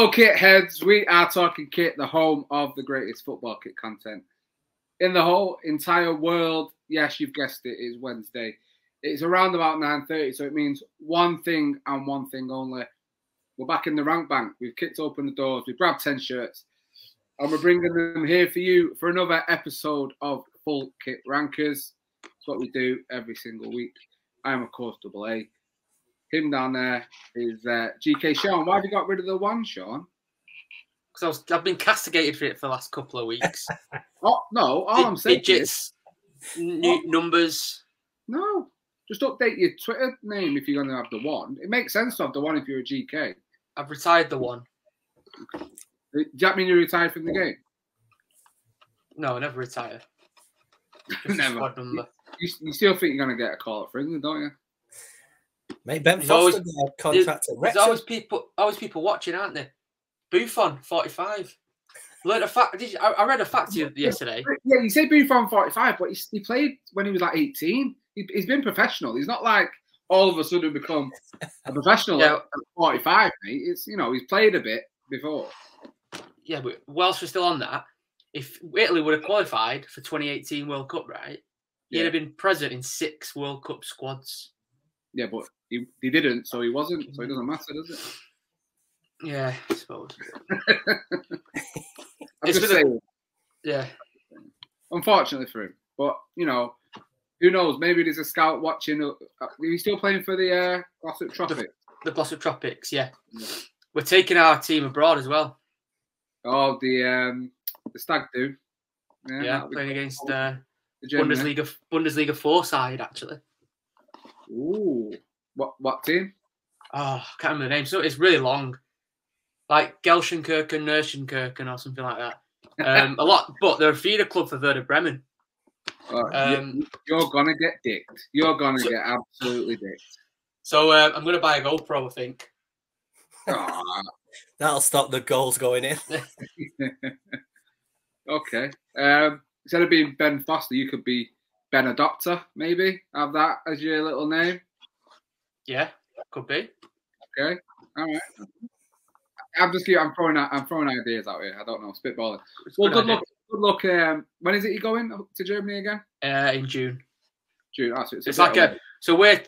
Hello, kit heads. We are Talking Kit, the home of the greatest football kit content in the whole entire world. Yes, you've guessed it. It's Wednesday. It's around about 9:30, so it means one thing and one thing only. We're back in the rank bank. We've kicked open the doors. We've grabbed 10 shirts, and we're bringing them here for you for another episode of Full Kit Rankers. It's what we do every single week. I am, of course, Double A. Him down there is GK Sean. Why have you got rid of the one, Sean? Because I've been castigated for it for the last couple of weeks. Oh, no, all I'm saying digits, is... numbers. No, just update your Twitter name if you're going to have the one. It makes sense to have the one if you're a GK. I've retired the one. Does that mean you're retired from the game? No, I never retire. Never. Squad number. You still think you're going to get a call up for England, don't you? Mate, Ben Foster contracted. There's always people watching, aren't there? Buffon 45. Learned a fact. I read a fact yesterday. Yeah, you say Buffon 45, but he played when he was like 18. He's been professional. He's not like all of a sudden become a professional at 45, mate. It's, you know, he's played a bit before. Yeah, but whilst we're still on that, if Italy would have qualified for 2018 World Cup, right? He'd have been present in 6 World Cup squads. Yeah, but he didn't, so he wasn't, so it doesn't matter, does it? Yeah, I suppose. Yeah. Unfortunately for him. But, you know, who knows? Maybe there's a scout watching. Are you still playing for the Glossop Tropics? The Glossop Tropics, yeah. We're taking our team abroad as well. Oh, the Stag do. Yeah, playing against the Bundesliga 4 side, actually. Ooh, what team? Oh, I can't remember the name. So it's really long, like Gelschenkirchen, Nerschenkirchen, or something like that. A lot, but they're a feeder club for Werder Bremen. Oh, you're gonna get dicked. You're gonna get absolutely dicked. So I'm gonna buy a GoPro, I think. Oh. That'll stop the goals going in. Okay. Instead of being Ben Foster, you could be Ben Adopter, maybe. Have that as your little name. Yeah, could be. Okay, all right. I'm throwing ideas out here. I don't know, spitballing. Well, good luck. When is it you're going to Germany again? In June. June. Oh, so it's like a, so we're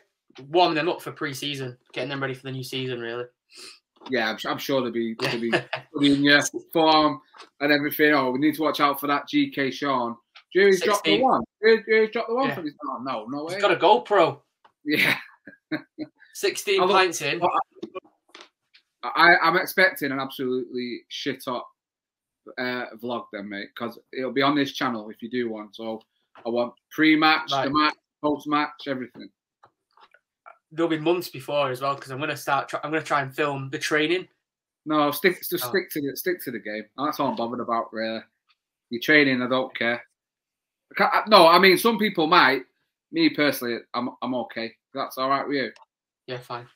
warming them up for pre-season, getting them ready for the new season, really. Yeah, I'm sure they'll be in your form and everything. Oh, we need to watch out for that GK Sean. Jerry's dropped the one. Jerry's dropped the one from his. Oh, no way. He's got a GoPro. Yeah. 16 pints in. I'm expecting an absolutely shit up vlog then, mate, because it'll be on this channel if you do one. So I want pre-match, the match, post-match, everything. There'll be months before as well, because I'm going to start. I'm going to try and film the training. No, stick to the game. That's all I'm bothered about, really. Your training, I don't care. No, I mean, some people might. Me personally, I'm okay. That's all right with you. Yeah, fine.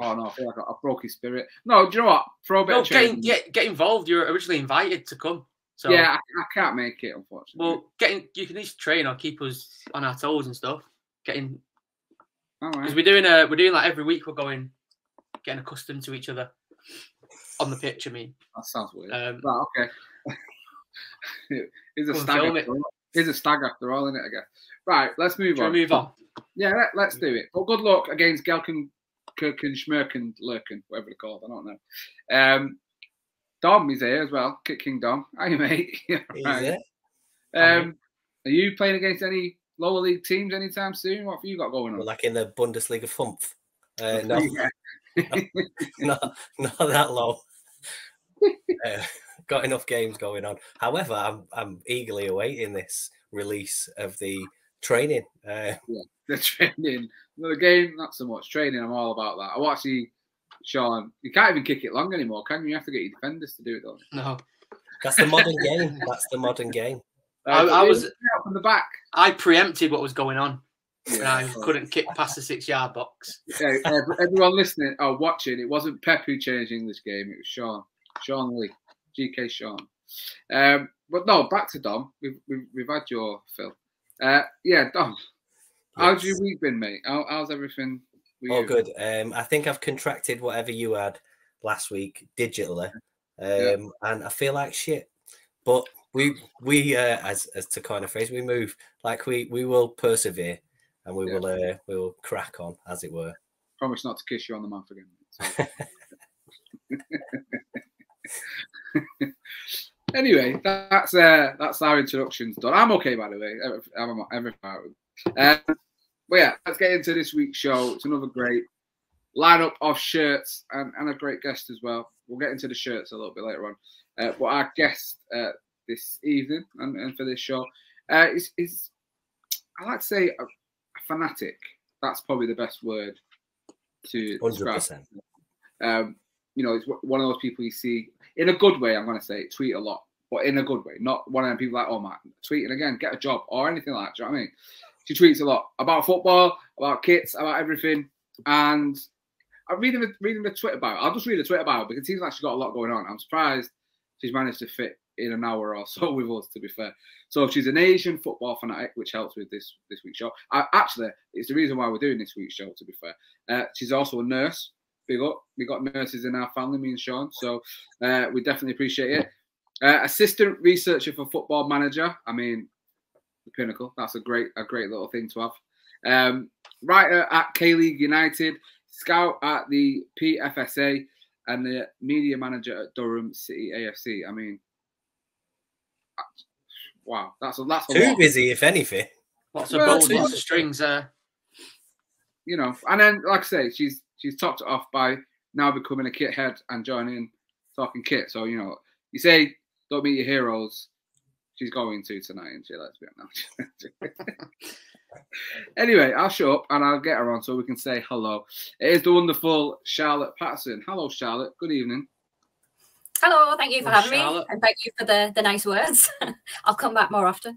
Oh no, I feel like I broke his spirit. No, do you know what? Throw a bit of training. Get involved. You're originally invited to come. So yeah, I can't make it, unfortunately. Well, you can at least train or keep us on our toes and stuff. Getting all right. Because we're doing like every week. We're getting accustomed to each other on the pitch. I mean, that sounds weird. Right, okay. He's a stag after all, isn't it? I guess. Right, let's move on. Move on. Yeah, let's do it. Well, good luck against Gelken, Kirken, Schmerken, Lurken, whatever they're called. I don't know. Dom is here as well. King Dom. Hi, mate. Right. Are you playing against any lower league teams anytime soon? What have you got going on? Well, like in the Bundesliga Fumpf. No, not that low. Got enough games going on. However, I'm eagerly awaiting this release of the training. Yeah, the training. No, the game, not so much. Training, I'm all about that. I watch Sean. You can't even kick it long anymore, can you? You have to get your defenders to do it, don't you? No. That's the modern game. That's the modern game. I was up in the back. I preempted what was going on. Yeah, I couldn't kick past the 6-yard box. Yeah, everyone listening or watching, it wasn't Pep who changed English game. It was Sean. Sean Lee. GK Sean. But no, back to Dom. We've had your fill. Yeah, Dom, yes. How's your week been, mate? How's everything? All good. I think I've contracted whatever you had last week digitally, and I feel like shit. But we as to coin a phrase, we move. Like we will persevere, and we will we will crack on, as it were. Promise not to kiss you on the mouth again. So. Anyway, that's our introductions done. I'm okay, by the way. But yeah, let's get into this week's show. It's another great lineup of shirts and a great guest as well. We'll get into the shirts a little bit later on. But our guest this evening and for this show is I like to say a fanatic. That's probably the best word to describe. 100%. You know, it's one of those people you see in a good way. I'm going to say tweet a lot, but in a good way, not one of them people like, oh man, tweeting again, get a job or anything like that. Do you know what I mean? She tweets a lot about football, about kits, about everything. And I'm reading the Twitter bio. I'll just read the Twitter bio because it seems like she's got a lot going on. I'm surprised she's managed to fit in an hour or so with us, to be fair. So she's an Asian football fanatic, which helps with this week's show. Actually, it's the reason why we're doing this week's show, to be fair. She's also a nurse. Big up. We got nurses in our family, me and Sean. So we definitely appreciate it. Assistant researcher for Football Manager. I mean, the pinnacle. That's a great little thing to have. Writer at K League United, scout at the PFSA, and the media manager at Durham City AFC. I mean, wow, that's a too lot. Busy, if anything. Lots of balls, lots of strings there. You know, and then like I say, she's topped it off by now becoming a kit head and joining Talking Kit. So you know, you say don't meet your heroes. She's going to tonight, and she likes to be up now. Anyway, I'll show up and I'll get her on so we can say hello. It is the wonderful Charlotte Patterson. Hello, Charlotte. Good evening. Hello. Thank you for having me, and thank you for the nice words. I'll come back more often.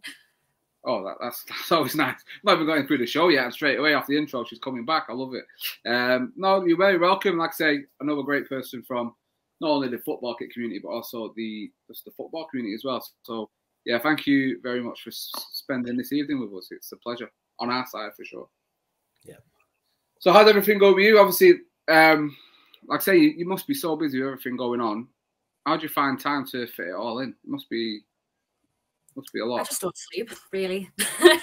Oh, that's always nice. Not even going through the show yet, and straight away off the intro, she's coming back. I love it. No, you're very welcome. Like I say, another great person from not only the football kit community, but also just the football community as well. So yeah, thank you very much for spending this evening with us. It's a pleasure on our side for sure. Yeah. So how's everything going with you? Obviously, like I say, you must be so busy with everything going on. How do you find time to fit it all in? It must be a lot. I just don't sleep, really,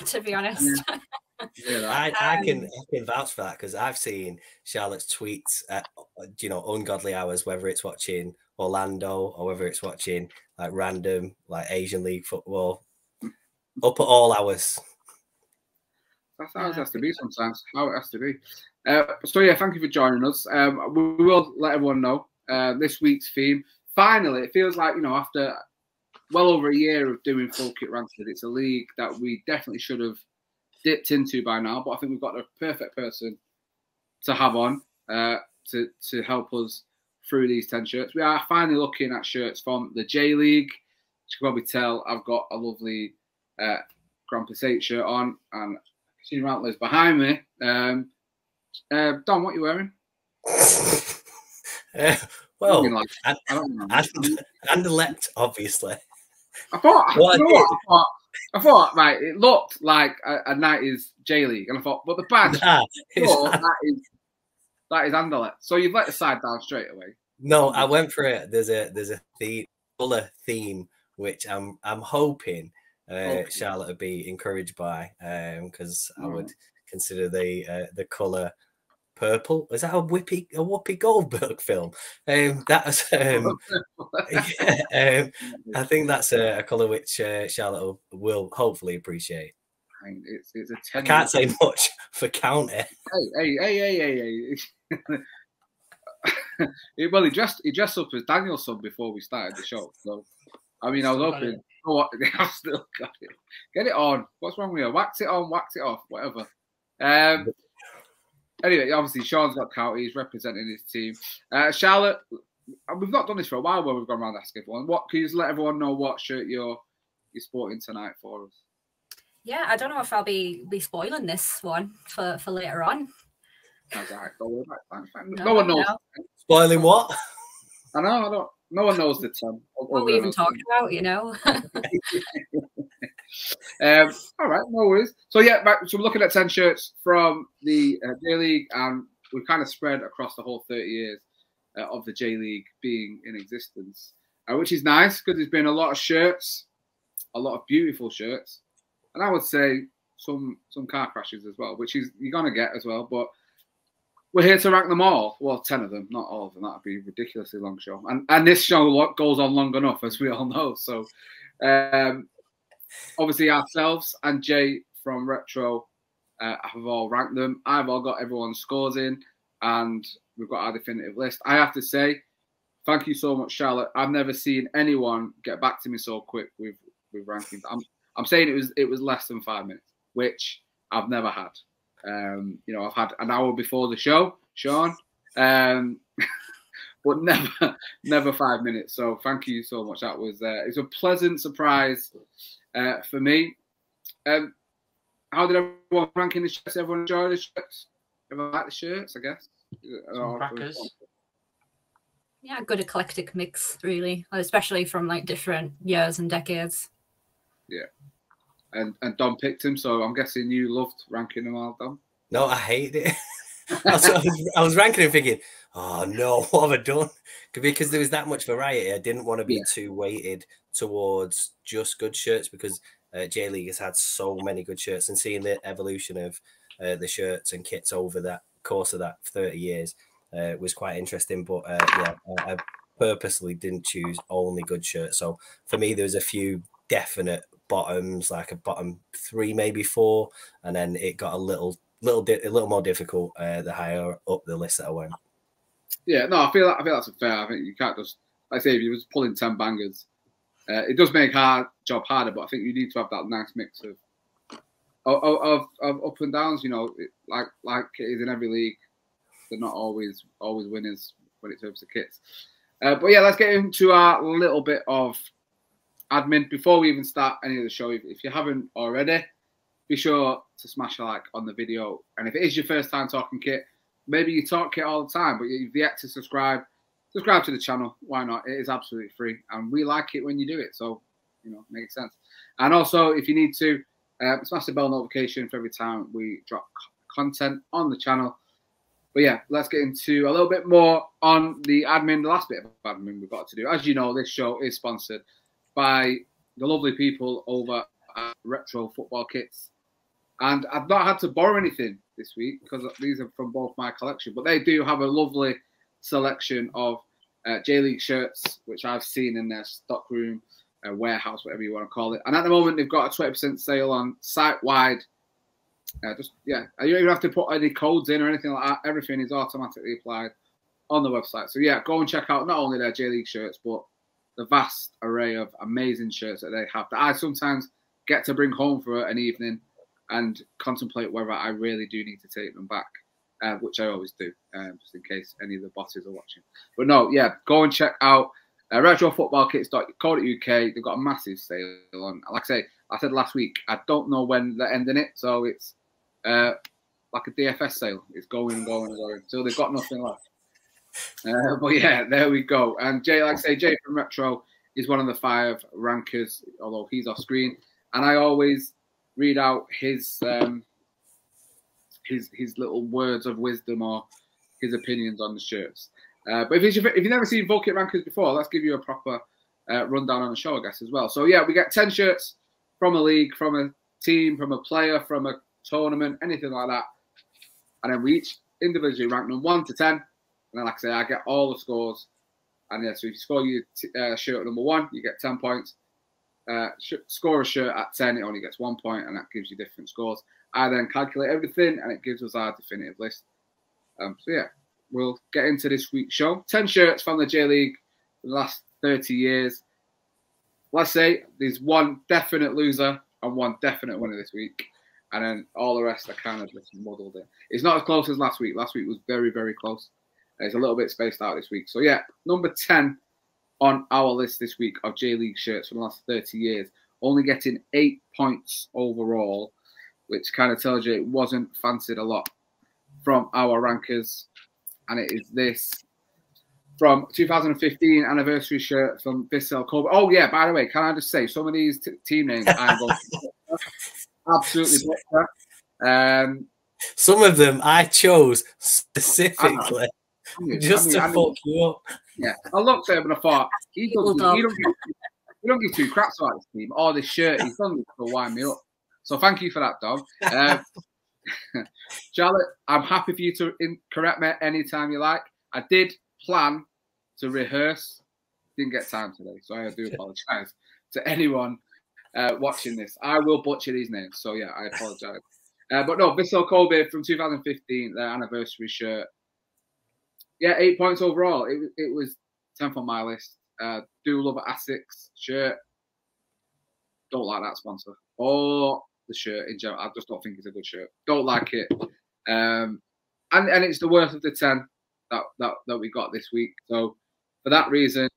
to be honest. Yeah. Yeah, I can vouch for that because I've seen Charlotte's tweets at ungodly hours, whether it's watching Orlando or whether it's watching like random like Asian league football, up at all hours. That's how it has to be sometimes. How it has to be. So yeah, thank you for joining us. We will let everyone know this week's theme. Finally, it feels like after well over a year of doing Full Kit Rankers, it's a league that we definitely should have dipped into by now, but I think we've got the perfect person to have on to help us through these 10 shirts. We are finally looking at shirts from the J League. As you can probably tell, I've got a lovely Grandpa Sate shirt on, and Christine Rantler's behind me. Don, what are you wearing? Well, and the left, obviously. I thought, right, it looked like a 90s J League, and I thought, but the badge, that is Anderlecht. So you've let the side down straight away. No, I went for it. There's a colour theme which I'm hoping Charlotte would be encouraged by, because I would consider the colour purple. Is that a Whoopi Goldberg film? I think that's a colour which Charlotte will hopefully appreciate. I mean, it's I can't say much for County. Hey. Well, he dressed up as Danielson before we started the show. So I mean, I was hoping. Oh, I still got it. Get it on. What's wrong with you? Wax it on, wax it off, whatever. Anyway, obviously, Sean's got County. He's representing his team. Charlotte, we've not done this for a while where we've gone around asking everyone. Can you just let everyone know what shirt you're sporting tonight for us? Yeah, I don't know if I'll be spoiling this one for later on. Right. No one knows. Spoiling what? I know. No one knows the term. What are we even talking about? All right, no worries. So yeah, so we're looking at 10 shirts from the J League, and we've kind of spread across the whole 30 years. of the J League being in existence, which is nice because there's been a lot of shirts, a lot of beautiful shirts, and I would say some car crashes as well, which is you're gonna get as well. But we're here to rank them all. Well, 10 of them, not all of them. That'd be a ridiculously long show, and this show goes on long enough, as we all know. So, obviously ourselves and Jay from Retro have all ranked them. I've all got everyone's scores in, and we've got our definitive list. I have to say, thank you so much, Charlotte. I've never seen anyone get back to me so quick with rankings. I'm saying it was less than 5 minutes, which I've never had. You know, I've had an hour before the show, Sean, but never 5 minutes. So thank you so much. That was it's a pleasant surprise for me. How did everyone rank in the shirts? Everyone enjoy the shirts? Everyone like the shirts? I guess. Yeah, good eclectic mix, really, especially from like different years and decades. Yeah. And Dom picked him, so I'm guessing you loved ranking them all, Dom. No, I hate it. I was ranking him thinking, oh no, what have I done? Because there was that much variety. I didn't want to be too weighted towards just good shirts because J League has had so many good shirts, and seeing the evolution of the shirts and kits over that course of that 30 years was quite interesting. But yeah, I purposely didn't choose only good shirts. So for me, there was a few definite bottoms, like a bottom three, maybe four, and then it got a little more difficult the higher up the list that I went. Yeah, no, I feel that's fair. I think you can't just, like I say, if you was pulling 10 bangers, it does make our job harder. But I think you need to have that nice mix of up and downs. You know, like it is in every league, they're not always winners when it comes to kits. But yeah, let's get into our little bit of admin. Before we even start any of the show, if you haven't already, be sure to smash a like on the video. And if it is your first time talking kit, maybe you talk kit all the time, but you've yet to subscribe to the channel. Why not? It is absolutely free, and we like it when you do it. So, you know, it makes sense. And also, if you need to, smash the bell notification for every time we drop content on the channel. But yeah, let's get into a little bit more on the admin, the last bit of admin we've got to do. As you know, this show is sponsored by the lovely people over at Retro Football Kits. And I've not had to borrow anything this week because these are from both my collection. But they do have a lovely selection of J-League shirts, which I've seen in their stock room, warehouse, whatever you want to call it. And at the moment, they've got a 20% sale on site-wide. You don't even have to put any codes in or anything like that. Everything is automatically applied on the website. So, yeah, go and check out not only their J-League shirts, but the vast array of amazing shirts that they have that I sometimes get to bring home for an evening and contemplate whether I really do need to take them back, which I always do, just in case any of the bosses are watching. But no, yeah, go and check out retrofootballkits.co.uk. They've got a massive sale on. Like I said last week, I don't know when they're ending it, so it's like a DFS sale. It's going and going and going until they've got nothing left. But yeah, there we go. And Jay, like I say, Jay from Retro is one of the 5 rankers, although he's off screen. And I always read out his little words of wisdom or his opinions on the shirts. But if you've never seen Full Kit Rankers before, let's give you a proper rundown on the show, I guess, as well. So yeah, we get 10 shirts from a league, from a team, from a player, from a tournament, anything like that. And then we each individually rank them 1 to 10. And then, like I say, I get all the scores. And yeah, so if you score your shirt at number 1, you get 10 points. Score a shirt at 10, it only gets 1 point, and that gives you different scores. I then calculate everything, and it gives us our definitive list. So yeah, we'll get into this week's show. 10 shirts from the J League in the last 30 years. Let's say there's one definite loser and one definite winner this week. And then all the rest are kind of just muddled in. It's not as close as last week. Last week was very, very close. It's a little bit spaced out this week. So, yeah, number 10 on our list this week of J-League shirts from the last 30 years. Only getting 8 points overall, which kind of tells you it wasn't fancied a lot from our rankers. And it is this from 2015 anniversary shirt from Vissel Kobe. Oh, yeah, by the way, can I just say, some of these team names I'm going to absolutely butcher. Some of them I chose specifically. Just to fuck you up. Yeah, I looked at him and I thought, he don't give two craps about this team or this shirt. He's done this to wind me up. So thank you for that, dog. Charlotte, I'm happy for you to correct me anytime you like. I did plan to rehearse. Didn't get time today, so I do apologise to anyone watching this. I will butcher these names, so yeah, I apologise. But no, Vissel Kobe from 2015, their anniversary shirt. Yeah, 8 points overall. It was 10th on my list. Do love an Asics shirt. Don't like that sponsor. Or the shirt in general. I just don't think it's a good shirt. Don't like it. And it's the worst of the 10 that we got this week. So for that reason,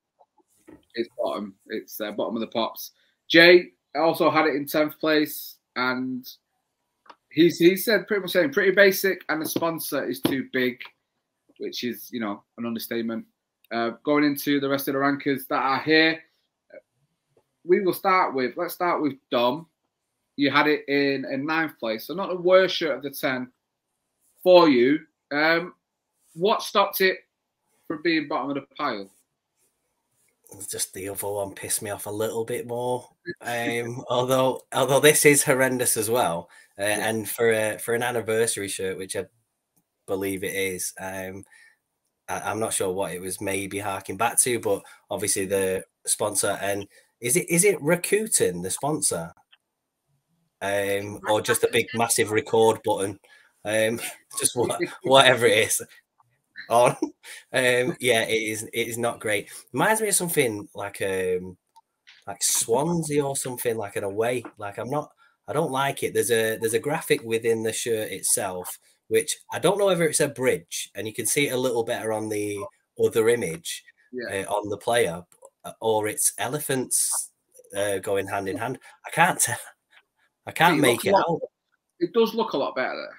it's bottom. It's bottom of the pops. Jay also had it in 10th place, and he said pretty much saying pretty basic, and the sponsor is too big, which is, you know, an understatement. Going into the rest of the rankers that are here, we will start with, let's start with Dom. You had it in 9th place, so not the worst shirt of the 10 for you. What stopped it from being bottom of the pile? Just the other one pissed me off a little bit more. Although this is horrendous as well, and for an anniversary shirt, which I believe it is, I'm not sure what it was maybe harking back to, but obviously the sponsor, and is it Rakuten the sponsor, or just a big massive record button, just whatever it is. On yeah, it is not great. Reminds me of something like Swansea or something, like an away. Like I don't like it. There's a graphic within the shirt itself, which I don't know whether it's a bridge, and you can see it a little better on the other image, yeah. On the player, or it's elephants going hand in hand. I can't make it out. It does look a lot better there.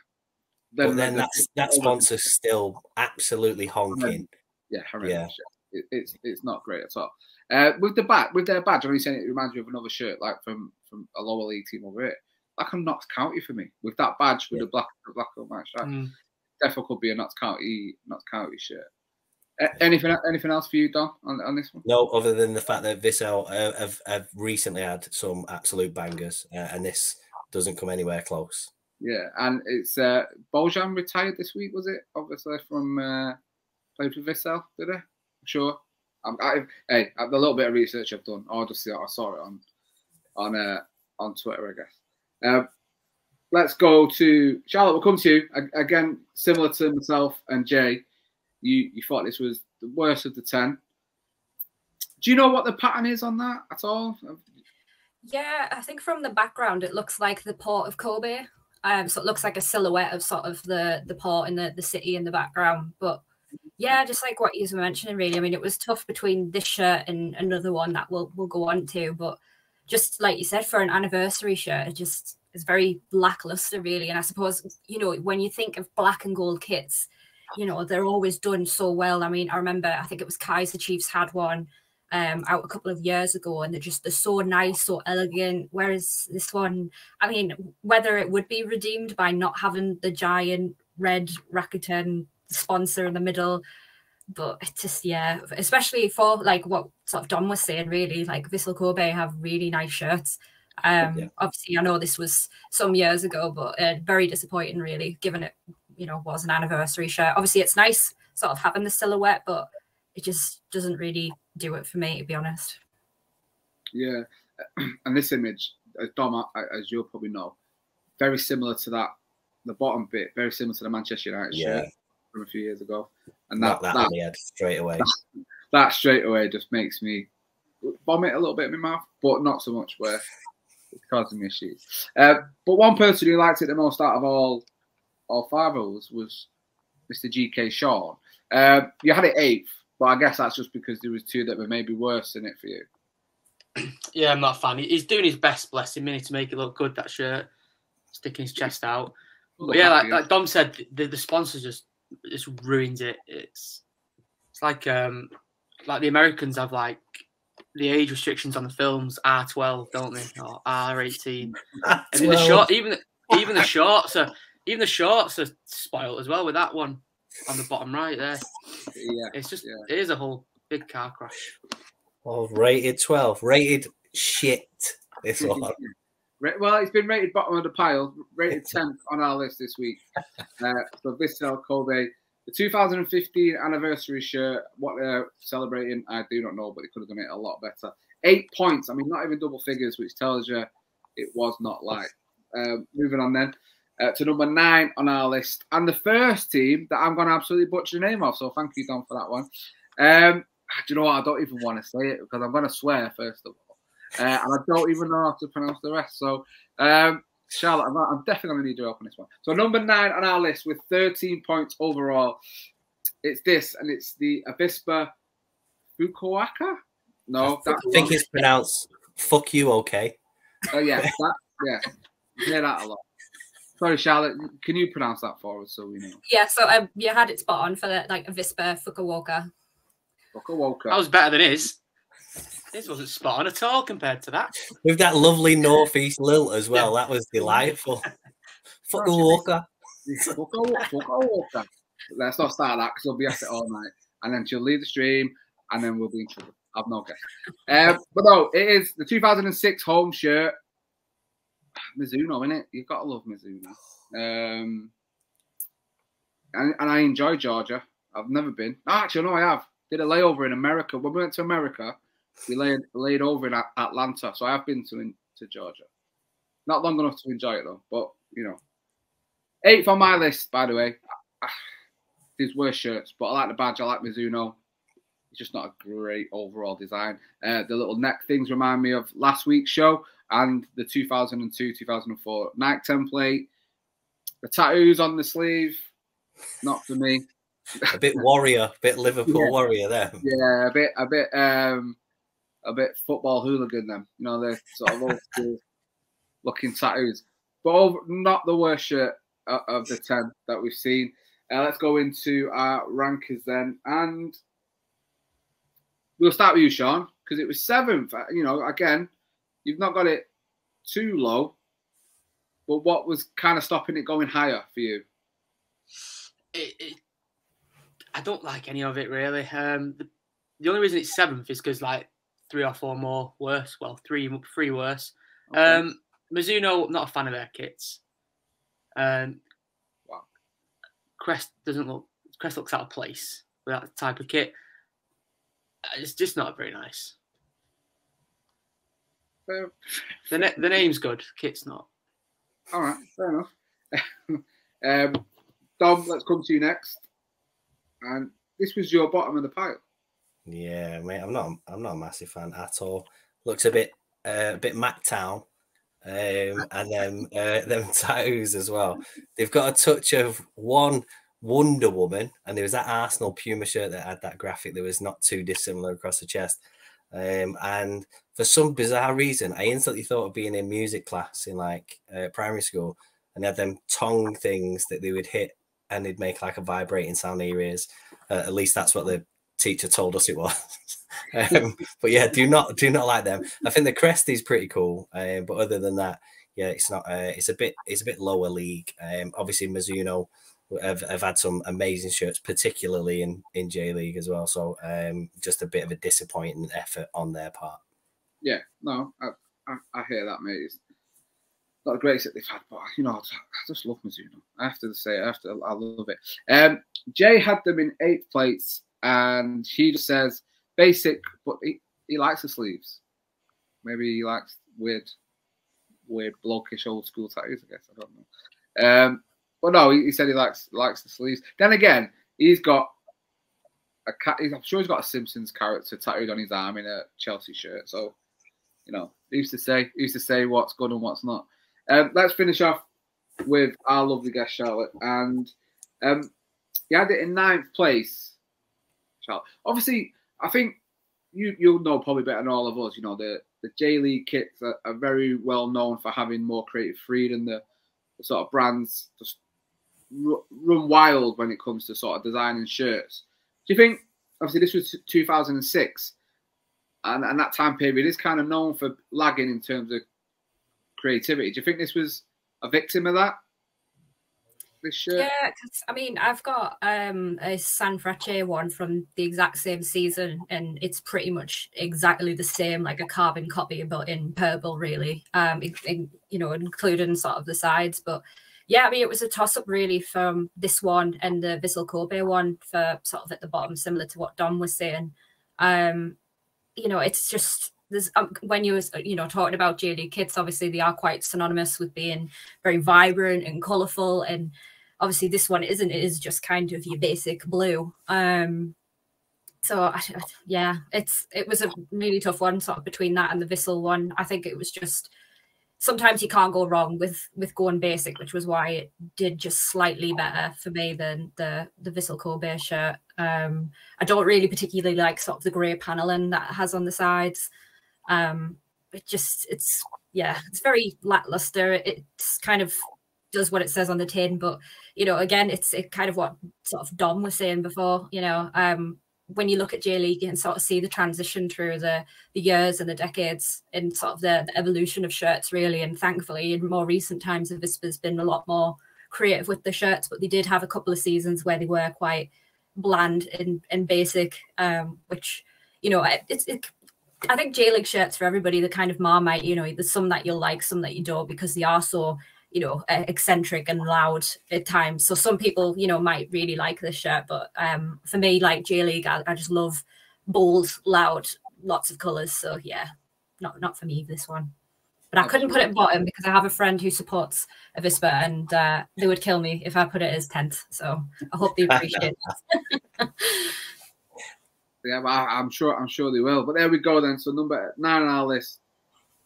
But then that sponsor's still absolutely honking. Yeah, horrendous. Yeah. It's not great at all. With their badge, I'm only saying it reminds me of another shirt, like from a lower league team over here. Like a Notts County for me. With that badge, with the black and white stripe, definitely could be a Notts County shirt. Anything else for you, Don, on this one? No, other than the fact that Vissel have recently had some absolute bangers, and this doesn't come anywhere close. Yeah, and it's Bojan retired this week, was it? Obviously from played for Vissel, did he? I'm sure. Hey, the little bit of research I've done, I just see I saw it on Twitter, I guess. Let's go to Charlotte. We'll come to you again, similar to myself and Jay. You thought this was the worst of the 10. Do you know what the pattern is on that at all? Yeah, I think from the background it looks like the port of Kobe. So it looks like a silhouette of sort of the port and the city in the background. But yeah, just like what you were mentioning, really. I mean, it was tough between this shirt and another one that we'll go on to. But just like you said, for an anniversary shirt, it just is very lackluster, really. And I suppose, you know, when you think of black and gold kits, you know, they're always done so well. I mean, I remember, I think it was Kaiser Chiefs had one out a couple of years ago, and they're so nice, so elegant, whereas this one, I mean, whether it would be redeemed by not having the giant red Rakuten sponsor in the middle, but it's just, yeah, especially for like what sort of Don was saying, really, like Vissel Kobe have really nice shirts. Obviously I know this was some years ago, but very disappointing, really, given it, you know, was an anniversary shirt. Obviously it's nice sort of having the silhouette, but it just doesn't really do it for me, to be honest. Yeah, and this image, Dom, as you'll probably know, very similar to that, the bottom bit, very similar to the Manchester United shirt from a few years ago. And that in the head straight away. That straight away just makes me vomit a little bit in my mouth, but not so much where it's causing me issues. But one person who liked it the most out of all five of us was Mr. GK Sean. You had it 8th. But I guess that's just because there was two that were maybe worse in it for you. Yeah, I'm not a fan. He's doing his best, bless him, to make it look good, that shirt. Sticking his chest out. But yeah, like Dom said, the sponsor just ruins it. It's like the Americans have, like, the age restrictions on the films, R12, don't they? Or R18. R12. And even the shorts are spoiled as well with that one. on the bottom right there. Yeah, it's just it is a whole big car crash. Oh, rated 12, rated shit. This one. Well, it's been rated bottom of the pile, rated 10th on our list this week. So Vissel Kobe, the 2015 anniversary shirt. What they're celebrating, I do not know, but they could have done it a lot better. 8 points. I mean, not even double figures, which tells you it was not light. Moving on then to number 9 on our list. And the first team that I'm going to absolutely butcher the name of. So thank you, Don, for that one. Do you know what? I don't even want to say it because I'm going to swear, first of all. And I don't even know how to pronounce the rest. So, Charlotte, I'm definitely going to need your help on this one. So number 9 on our list with 13 points overall. It's this, and it's the Avispa Fukuoka. No, I think it's pronounced "fuck you." Okay. Oh yeah, that, yeah, you hear that a lot. Sorry, Charlotte, can you pronounce that for us so we know? Yeah, so you had it spot on for the, like, Avispa Fukuoka. Fukuoka. That was better than his. This wasn't spot on at all compared to that. With that lovely northeast lilt as well, that was delightful. Fukuoka. Fukuoka. Let's not start that because we'll be at it all night, and then she'll leave the stream, and then we'll be in trouble. I've no guess. But no, it is the 2006 home shirt. Mizuno, innit? You've got to love Mizuno. And I enjoy Georgia. I've never been. Oh, actually, no, I have. Did a layover in America. When we went to America, we laid over in Atlanta. So I have been to Georgia. Not long enough to enjoy it, though. But, you know. 8th on my list, by the way. There's worse shirts. But I like the badge. I like Mizuno. It's just not a great overall design. The little neck things remind me of last week's show and the 2002-2004 Nike template. The tattoos on the sleeve, not for me. A bit warrior, a bit Liverpool warrior there. Yeah, a bit football hooligan then. You know, they're sort of old school looking tattoos. But not the worst shirt of the 10 that we've seen. Let's go into our rankers then, and we'll start with you, Sean, because it was 7th. You know, again, you've not got it too low, but what was kind of stopping it going higher for you? I don't like any of it, really. The only reason it's 7th is because, like, 3 or 4 more worse. Well, three worse. Okay. Mizuno, not a fan of their kits. Wow. Crest looks out of place with that type of kit. It's just not very nice. The name's good, kit's not. All right, fair enough. Dom, let's come to you next. And this was your bottom of the pile. Yeah, mate, I'm not a massive fan at all. Looks a bit Mactown, and them tattoos as well. They've got a touch of one Wonder Woman, and there was that Arsenal Puma shirt that had that graphic that was not too dissimilar across the chest. And for some bizarre reason, I instantly thought of being in music class in, like, primary school, and they had them tongue things that they would hit and they'd make, like, a vibrating sound in your ears. At least that's what the teacher told us it was. But yeah, do not like them. I think the crest is pretty cool, but other than that, yeah, it's not. It's a bit lower league. Obviously Mizuno have had some amazing shirts, particularly in J League as well. So just a bit of a disappointing effort on their part. Yeah, no, I hear that, mate. It's not the greatest that they've had, but, you know, I just love Mizuno. I have to say, I love it. Jay had them in 8th place, and he just says basic, but he likes the sleeves. Maybe he likes weird blokish old school tattoos, I guess. I don't know. But no, he said he likes the sleeves. Then again, he's got a cat. I'm sure he's got a Simpsons character tattooed on his arm in a Chelsea shirt. So, you know, he used to say what's good and what's not. Let's finish off with our lovely guest Charlotte, and he had it in 9th place. Charlotte, obviously, I think you'll know probably better than all of us. You know, the J League kits are very well known for having more creative freedom. The sort of brands just run wild when it comes to sort of designing shirts. Do you think, obviously this was 2006, and that time period is kind of known for lagging in terms of creativity. Do you think this was a victim of that? this shirt? Yeah, because I mean, I've got a Sanfrecce one from the exact same season, and it's pretty much exactly the same, like a carbon copy, but in purple, really. You know, including sort of the sides. But yeah, I mean, it was a toss up really from this one and the Vissel Kobe one for sort of at the bottom, similar to what Dom was saying. You know, it's just. There's, when you were, you know, talking about J League kits, obviously they are quite synonymous with being very vibrant and colourful, and obviously this one isn't. It is just kind of your basic blue. So yeah, it was a really tough one, sort of between that and the Vissel one. I think it was just sometimes you can't go wrong with going basic, which was why it did just slightly better for me than the Vissel Kobe shirt. I don't really particularly like sort of the grey panelling that it has on the sides. It's very lackluster. It's kind of does what it says on the tin, but you know, again, it's kind of what sort of Dom was saying before, you know, when you look at J League, you can sort of see the transition through the years and the decades and sort of the evolution of shirts really. And thankfully in more recent times, Avispa's been a lot more creative with the shirts, but they did have a couple of seasons where they were quite bland and basic, which, you know, I think J League shirts for everybody, the kind of Marmite, you know, there's some that you'll like, some that you don't, because they are so, you know, eccentric and loud at times. So some people, you know, might really like this shirt, but for me, like J League, I just love bold, loud, lots of colours. So yeah, not for me, this one. But I couldn't put it bottom because I have a friend who supports Avispa, and they would kill me if I put it as 10th. So I hope they appreciate that. Yeah, I'm sure they will. But there we go then. So number 9 on our list.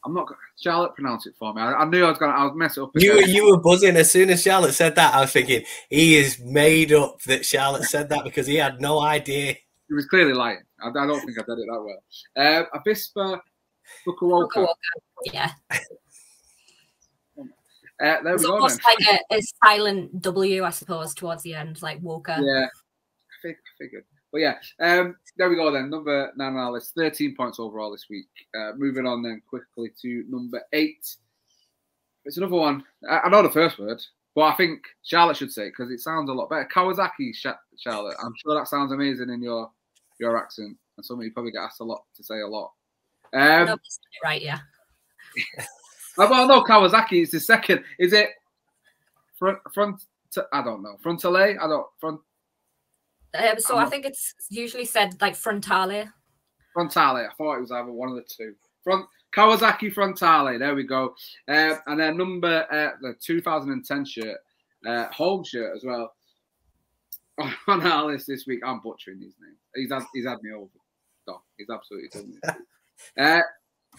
I'm not. Charlotte pronounced it for me. I knew I was gonna. I would mess it up. You were buzzing as soon as Charlotte said that. I was thinking he is made up that Charlotte said that, because he had no idea. He was clearly lying. I don't think I did it that well. Avispa Fukuoka. Yeah. There we go. Almost then. Like a silent W, I suppose, towards the end, like Walker. Yeah. I figured. But yeah, there we go then. Number 9 on our list, 13 points overall this week. Moving on then quickly to number 8. It's another one. I know the first word, but I think Charlotte should say it because it sounds a lot better. Kawasaki, Charlotte. I'm sure that sounds amazing in your accent, and something you probably get asked a lot to say a lot. No, right? Yeah. Well, no, Kawasaki. It's the second. Is it front? I don't know. Frontale. I don't front. So I think it's usually said like Frontale. Frontale. I thought it was either one of the two. Kawasaki Frontale. There we go. And then the 2010 shirt, home shirt as well. On our list this week, I'm butchering his name. He's had me over. No, he's absolutely done me.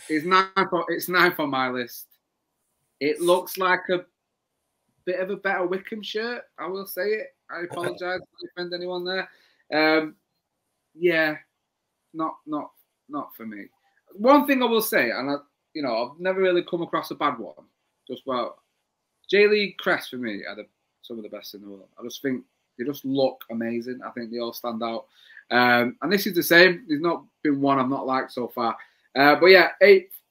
It's 9th on my list. It looks like a bit of a better Wickham shirt. I will say it. I apologise if I offend anyone there. Yeah, not for me. One thing I will say, and I've never really come across a bad one. Just about J League crest for me are some of the best in the world. I just think they just look amazing. I think they all stand out. And this is the same. There's not been one I've not liked so far. But yeah,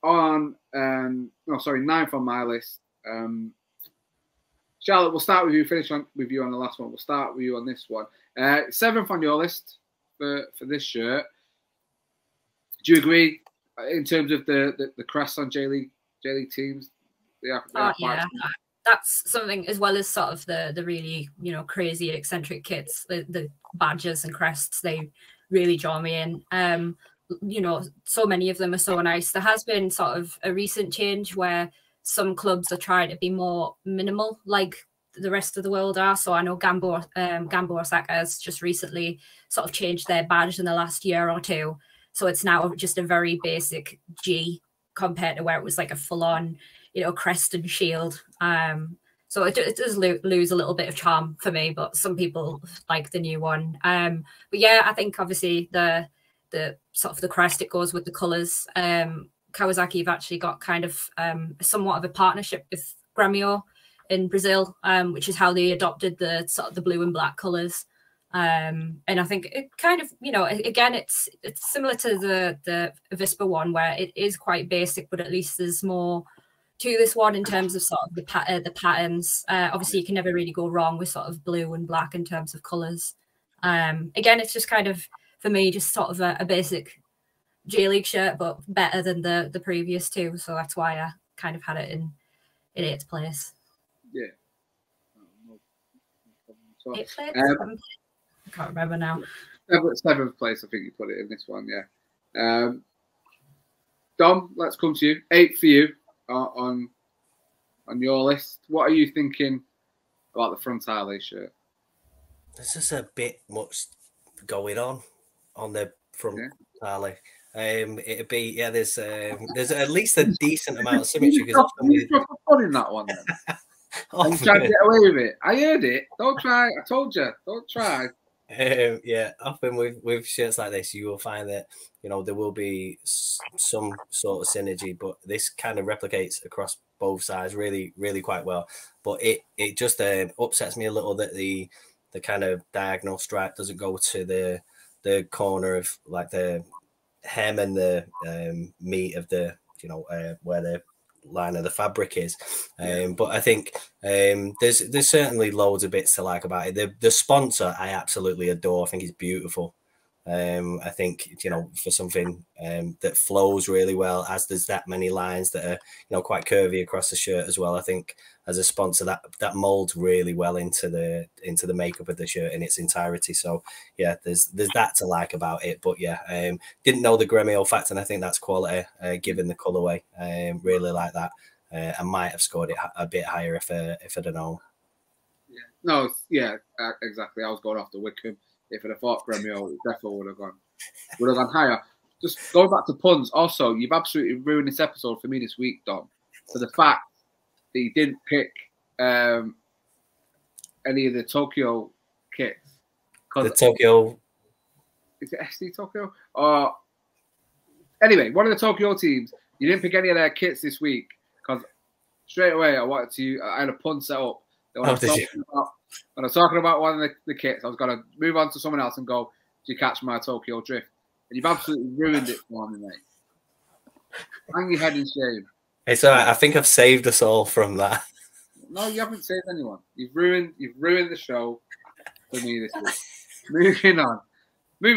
9th on my list. Charlotte, we'll start with you. Finish with you on the last one. We'll start with you on this one. 7th on your list for this shirt. Do you agree in terms of the crest on J League teams? They are yeah, that's something as well as sort of the really, you know, crazy eccentric kits, the badges and crests. They really draw me in. You know, so many of them are so nice. There has been sort of a recent change where some clubs are trying to be more minimal, like the rest of the world are. So I know Gamba Osaka has just recently sort of changed their badge in the last year or two. So it's now just a very basic G compared to where it was like a full-on, you know, crest and shield. So it does lose a little bit of charm for me, but some people like the new one. But yeah, I think obviously the sort of the crest, it goes with the colours. Kawasaki have actually got kind of somewhat of a partnership with Grêmio in Brazil, which is how they adopted the sort of the blue and black colours. And I think it kind of, you know, again, it's similar to the Avispa one, where it is quite basic, but at least there's more to this one in terms of sort of the patterns. Obviously, you can never really go wrong with sort of blue and black in terms of colours. Again, it's just kind of, for me, just sort of a basic J League shirt, but better than the previous two. So that's why I kind of had it in eighth place. Yeah. So, eighth place? I can't remember now. Seventh place, I think you put it in this one, yeah. Dom, let's come to you. Eighth for you on your list. What are you thinking about the Frontale shirt? There's just a bit much going on the Frontale. Yeah. It'd be, yeah, there's at least a decent amount of symmetry. You dropped a fun in that one then. I'm trying to get away with it. I heard it. Don't try. I told you. Don't try. Yeah, often with shirts like this, you will find that, you know, there will be some sort of synergy, but this kind of replicates across both sides really, really quite well. But it just upsets me a little that the kind of diagonal stripe doesn't go to the corner of like the hem and the meat of the, you know, where the line of the fabric is. But I think there's certainly loads of bits to like about it. The sponsor I absolutely adore. I think it's beautiful. I think, you know, for something that flows really well, as there's that many lines that are, you know, quite curvy across the shirt as well. I think as a sponsor that molds really well into the makeup of the shirt in its entirety. So yeah, there's that to like about it. But yeah, didn't know the Grêmio fact, and I think that's quality given the colorway. Really like that. I might have scored it a bit higher if I'd known. Yeah. No, yeah, exactly. I was going off the Wickham. If I'd have thought Grêmio, it definitely would have gone higher. Just going back to puns, also, you've absolutely ruined this episode for me this week, Dom, for the fact that you didn't pick any of the Tokyo kits. The Tokyo... Is it SC Tokyo? Anyway, one of the Tokyo teams, you didn't pick any of their kits this week because straight away I had a pun set up. When I was talking about one of the kits, I was going to move on to someone else and go, "Do you catch my Tokyo drift?" And you've absolutely ruined it for me, mate. Hang your head in shame. It's all right. I think I've saved us all from that. No, you haven't saved anyone. You've ruined the show for me this week. Moving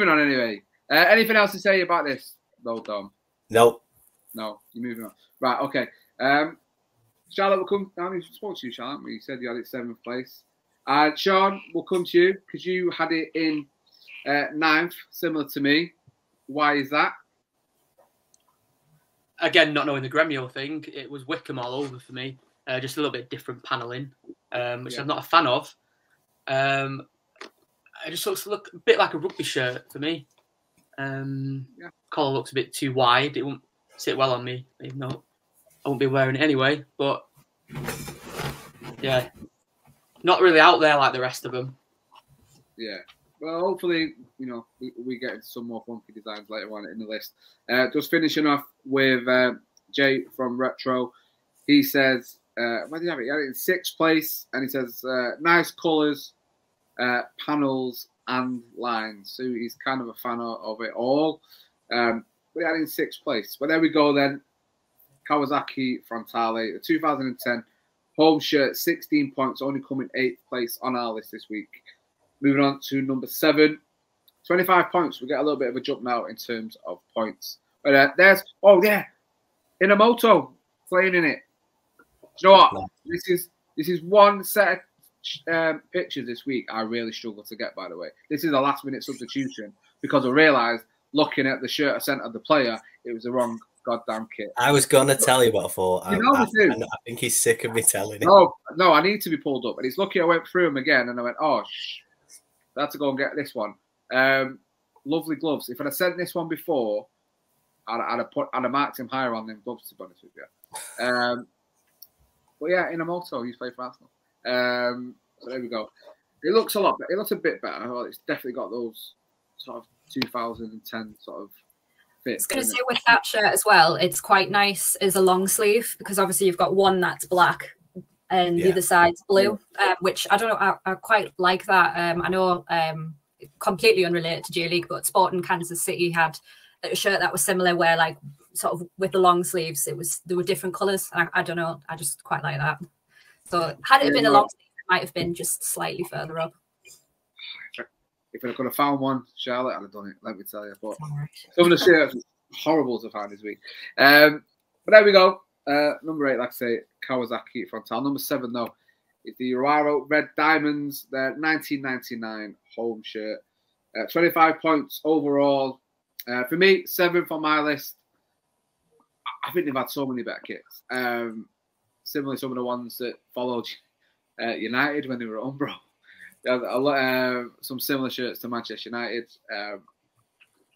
on. Anyway, anything else to say about this, though, Dom? No. You're moving on. Right. Okay. Charlotte will come down. We spoke to you, Charlotte. We said you had it seventh place. Sean, we'll come to you because you had it in ninth, similar to me. Why is that? Again, not knowing the Grêmio thing, it was Wickham all over for me. Just a little bit different panelling, which I'm not a fan of. It just looks a bit like a rugby shirt for me. Collar looks a bit too wide. It won't sit well on me. Even though I won't be wearing it anyway, but yeah, not really out there like the rest of them. Yeah, well, hopefully, you know, we get into some more funky designs later on in the list. Just finishing off with Jay from Retro. He says, where did you have it? He had it in sixth place, and he says, nice colours, panels, and lines. So he's kind of a fan of it all. But he had it in sixth place. But there we go then. Kawasaki Frontale, the 2010 home shirt, 16 points, only coming 8th place on our list this week. Moving on to number 7, 25 points. We get a little bit of a jump now in terms of points. But Inamoto playing in it. Do you know what? This is one set of pictures this week I really struggle to get, by the way. This is a last-minute substitution because I realised, looking at the shirt I sent at the player, it was the wrong goddamn kit. I was gonna tell you what I thought. I think he's sick of me telling it. No, I need to be pulled up. And it's lucky I went through him again and I went, oh, I had to go and get this one. Lovely gloves. If I'd have sent this one before, I'd have marked him higher on them gloves, to be honest with you. But yeah, Inamoto, he's played for Arsenal. So there we go. It looks a bit better. Well, it's definitely got those sort of 2010 sort of. I was going to say, with that shirt as well, it's quite nice as a long sleeve because obviously you've got one that's black and the other side's blue, which I don't know, I quite like that. I know, completely unrelated to J League, but Sporting Kansas City had a shirt that was similar where like sort of with the long sleeves, it was, there were different colours. And I don't know, I just quite like that. So had it been a long sleeve, it might have been just slightly further up. If I could have found one, Charlotte, I'd have done it, let me tell you. But some of the shirts horrible to find this week. But there we go. Number 8, like I say, Kawasaki Frontale. Number 7, though, is the Uraro Red Diamonds, their 1999 home shirt. 25 points overall. For me, 7th on my list. I think they've had so many better kits. Similarly, some of the ones that followed United when they were at Umbro. Some similar shirts to Manchester United.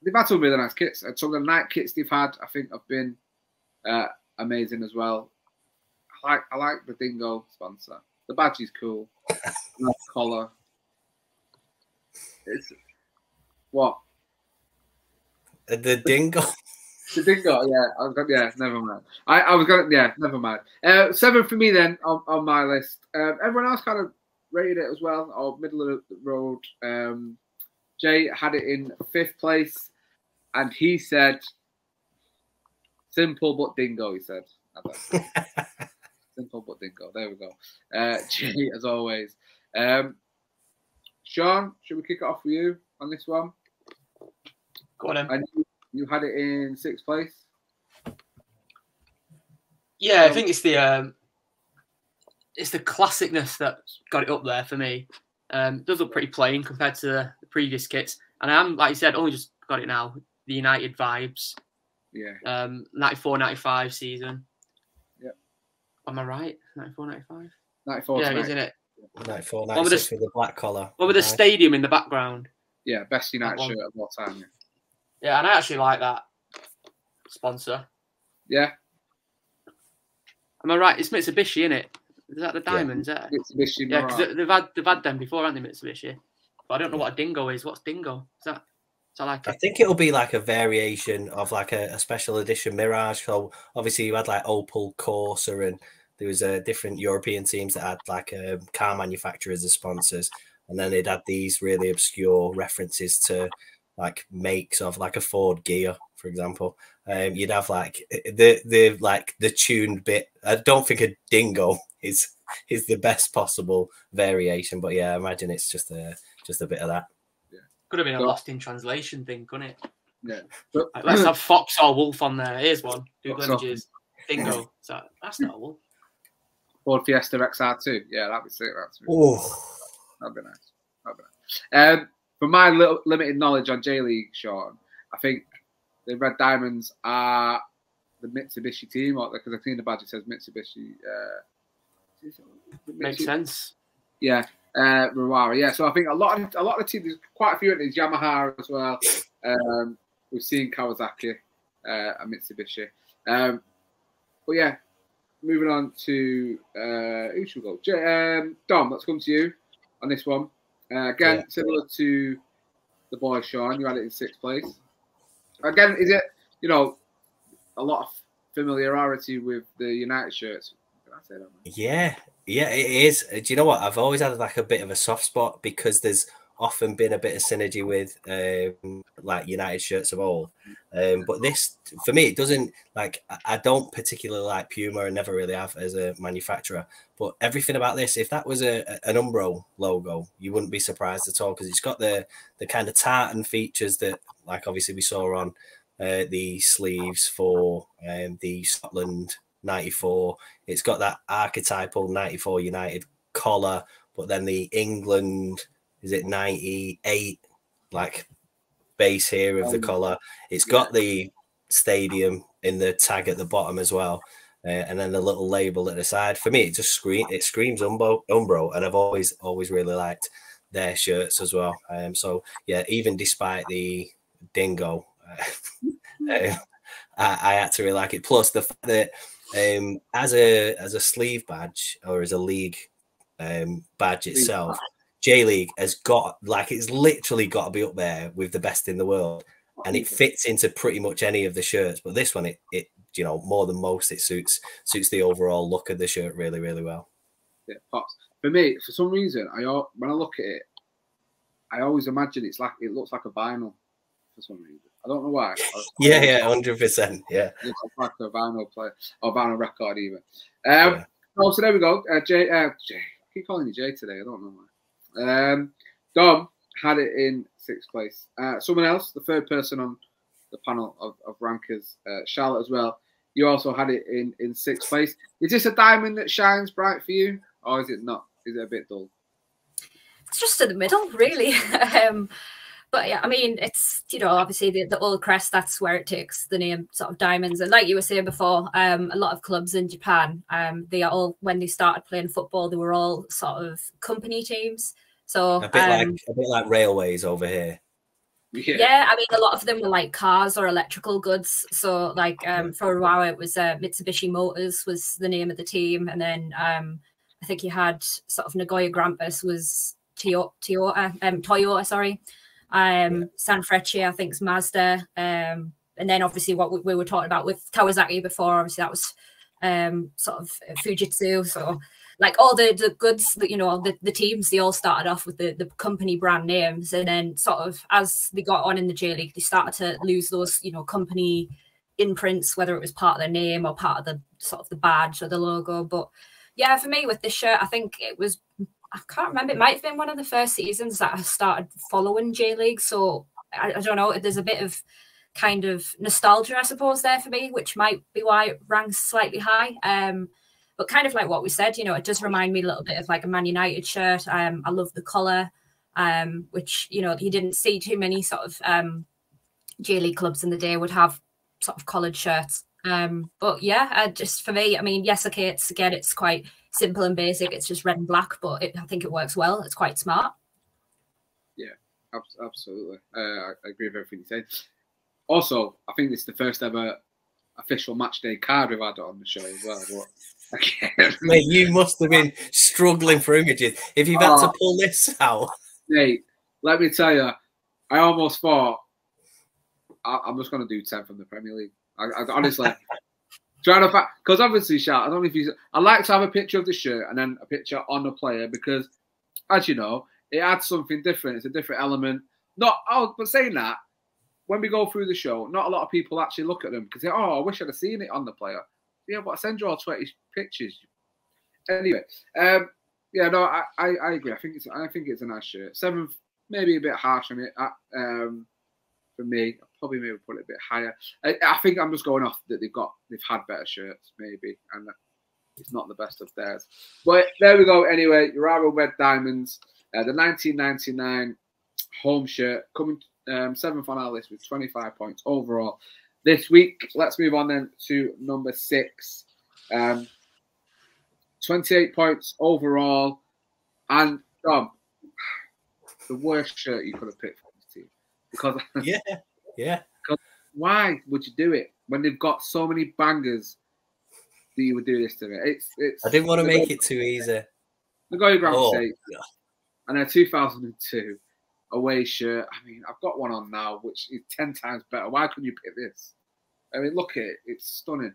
They've had some really nice kits. And some of the night kits they've had, I think, have been amazing as well. I like the dingo sponsor. The badge is cool. Nice collar. It's what? The dingo. The dingo. Yeah, I was gonna, yeah. Never mind. I was gonna. Yeah, never mind. 7 for me then on my list. Everyone else kind of rated it as well, or middle of the road. Jay had it in 5th place, and he said, "Simple but dingo." He said, "Simple but dingo." There we go. Jay, as always. Sean, should we kick it off with you on this one? Go on. And you had it in 6th place. Yeah, I think it's the classicness that got it up there for me. It does look pretty plain compared to the previous kits, and I am, like you said, only just got it now. The United vibes. Yeah. 94-95 season. Yeah. Am I right? 94-95. 94. Yeah, isn't it? 94-96 with the black collar. Well, with the stadium in the background. Yeah, best United shirt of all time. Yeah, and I actually like that sponsor. Yeah. Am I right? It's Mitsubishi, isn't it? Is that the diamonds? Yeah, Mitsubishi. Yeah, because they've had them before, haven't they, Mitsubishi? But I don't know what a dingo is. What's dingo? Is that? Like I think it'll be like a variation of like a special edition Mirage. So obviously you had like Opel, Corsa, and there was different European teams that had like car manufacturers as sponsors, and then they'd had these really obscure references to like makes of like a Ford Ghia, for example. You'd have like the tuned bit. I don't think a dingo is the best possible variation, but yeah, I imagine it's just a bit of that. Could have been a lost in translation thing, couldn't it? Yeah. But, like, let's have fox or wolf on there. Here's one. Google Images. Dingo. So, that's not a wolf. Ford Fiesta XR2. Yeah, that'd be sick. That'd be nice. That'd be nice. From my little limited knowledge on J League, Sean, I think the Red Diamonds are the Mitsubishi team, or because I've seen the badge, it says Mitsubishi. Makes sense. Yeah. Ruara, yeah. So I think a lot of the teams, there's quite a few in these, Yamaha as well. We've seen Kawasaki and Mitsubishi. But yeah, moving on to who should we go? Dom, let's come to you on this one. Again, similar to the boy Sean, you had it in 6th place. Again, is it a lot of familiarity with the United shirts? Can I say that, man? Yeah. Yeah, it is. Do you know what? I've always had like a bit of a soft spot because there's often been a bit of synergy with like United shirts of old. But this, for me, it doesn't like, I don't particularly like Puma and never really have as a manufacturer. But everything about this, if that was an Umbro logo, you wouldn't be surprised at all because it's got the kind of tartan features that like obviously we saw on the sleeves for the Scotland 94. It's got that archetypal 94 United collar, but then the England, is it 98 like base here of the collar. It's got the stadium in the tag at the bottom as well, and then the little label at the side. For me, it just screams Umbro, and I've always really liked their shirts as well. So yeah, even despite the dingo, I actually like it. Plus the fact that as a sleeve badge or as a league badge itself, J League has got like, it's literally got to be up there with the best in the world, and it fits into pretty much any of the shirts. But this one, it more than most, it suits the overall look of the shirt really, really well. Yeah, pops. For me, for some reason, when I look at it, I always imagine it looks like a vinyl for some reason. I don't know why. Yeah, 100%. Yeah. It's a fact of vinyl player or vinyl record even. Oh, so there we go. Jay, I keep calling you Jay today. I don't know why. Dom had it in 6th place. Someone else, the third person on the panel of rankers, Charlotte as well. You also had it in 6th place. Is this a diamond that shines bright for you, or is it not? Is it a bit dull? It's just in the middle, really. But yeah, I mean, it's, you know, obviously the old crest, that's where it takes the name sort of diamonds. And like you were saying before, a lot of clubs in Japan, they are all, when they started playing football, they were all sort of company teams. So a bit like railways over here. Yeah. Yeah, I mean, a lot of them were like cars or electrical goods. So like for a while it was Mitsubishi Motors was the name of the team. And then I think you had sort of Nagoya Grampus was Toyota, sorry. Sanfrecce, I think, is Mazda. And then obviously what we were talking about with Kawasaki before, obviously that was sort of Fujitsu. So like all the goods that, you know, the teams, they all started off with the company brand names. And then sort of as they got on in the J League, they started to lose those, you know, company imprints, whether it was part of their name or part of the sort of the badge or the logo. But yeah, for me with this shirt, I think it was, I can't remember, it might have been one of the first seasons that I started following J League. So I don't know, there's a bit of kind of nostalgia, I suppose, there for me, which might be why it ranks slightly high. But kind of like what we said, you know, it does remind me a little bit of like a Man United shirt. I love the colour, which, you know, you didn't see too many sort of J League clubs in the day would have sort of collared shirts. But yeah, just for me, I mean, yes, okay, it's, again, it's quite simple and basic. It's just red and black, but I think it works well. It's quite smart. Yeah, absolutely. I agree with everything you said. Also, I think it's the first ever official match day card we've had on the show as well. But again, mate, you must have been struggling for images if you've had to pull this out. Mate, let me tell you, I almost thought I'm just going to do 10 from the Premier League. I honestly. Trying to find, because obviously, Charlotte, I don't know if you, I like to have a picture of the shirt and then a picture on the player because, as you know, it adds something different. It's a different element. But saying that, when we go through the show, not a lot of people actually look at them because they're, oh, I wish I'd have seen it on the player. Yeah, but I send you all 20 pictures. Anyway, yeah, no, I agree. I think it's a nice shirt. 7th, maybe a bit harsh on it. For me, probably maybe put it a bit higher. I think I'm just going off that they've had better shirts maybe, and it's not the best of theirs. But there we go. Anyway, Urara Red Diamonds, the 1999 home shirt, coming 7th on our list with 25 points overall this week. Let's move on then to number 6, 28 points overall, and the worst shirt you could have picked. Because yeah. Because why would you do it when they've got so many bangers that you would do this to me? It's. I didn't want to make it too easy. Nagoya Grampus 8, and a 2002 away shirt. I mean, I've got one on now, which is 10 times better. Why couldn't you pick this? I mean, look at it. It's stunning.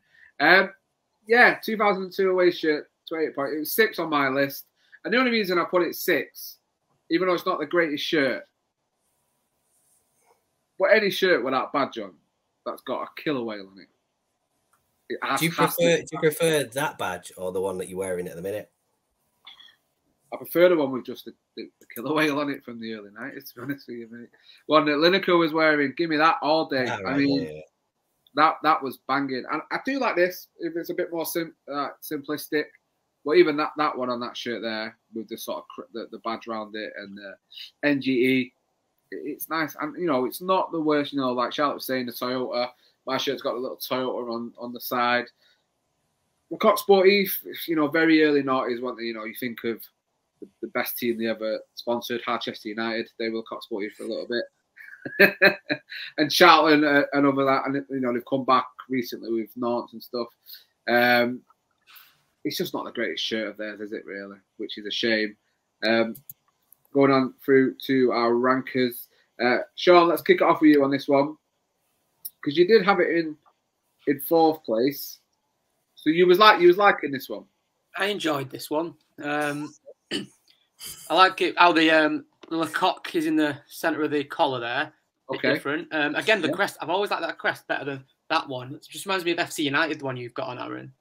Yeah, 2002 away shirt, 28 points. It was 6 on my list, and the only reason I put it 6, even though it's not the greatest shirt. But any shirt without badge on, that's got a killer whale on it. Do you prefer that badge or the one that you're wearing at the minute? I prefer the one with just the killer whale on it from the early 90s, to be honest with you, mate. One that Lineker was wearing, give me that all day. Right, I mean, yeah. That was banging. And I do like this, if it's a bit more simplistic. But even that one on that shirt there, with the sort of the badge around it and the NGE, it's nice, and you know, it's not the worst. You know, like Charlotte was saying, the Toyota, my shirt's got a little Toyota on the side. Lecoq Sportif, you know, very early 90s, weren't they? You know, you think of the best team they ever sponsored, Harchester United. They were Lecoq Sportif for a little bit, and Charlotte and over that, and you know, they've come back recently with Nantes and stuff. It's just not the greatest shirt of theirs, is it, really? Which is a shame. Going on through to our rankers. Sean, let's kick it off with you on this one, because you did have it in 4th place. So you was liking this one. I enjoyed this one. I like it how the Lecoq is in the centre of the collar there, Okay. Different. Again, the crest. I've always liked that crest better than that one. It just reminds me of FC United, the one you've got on, Aaron.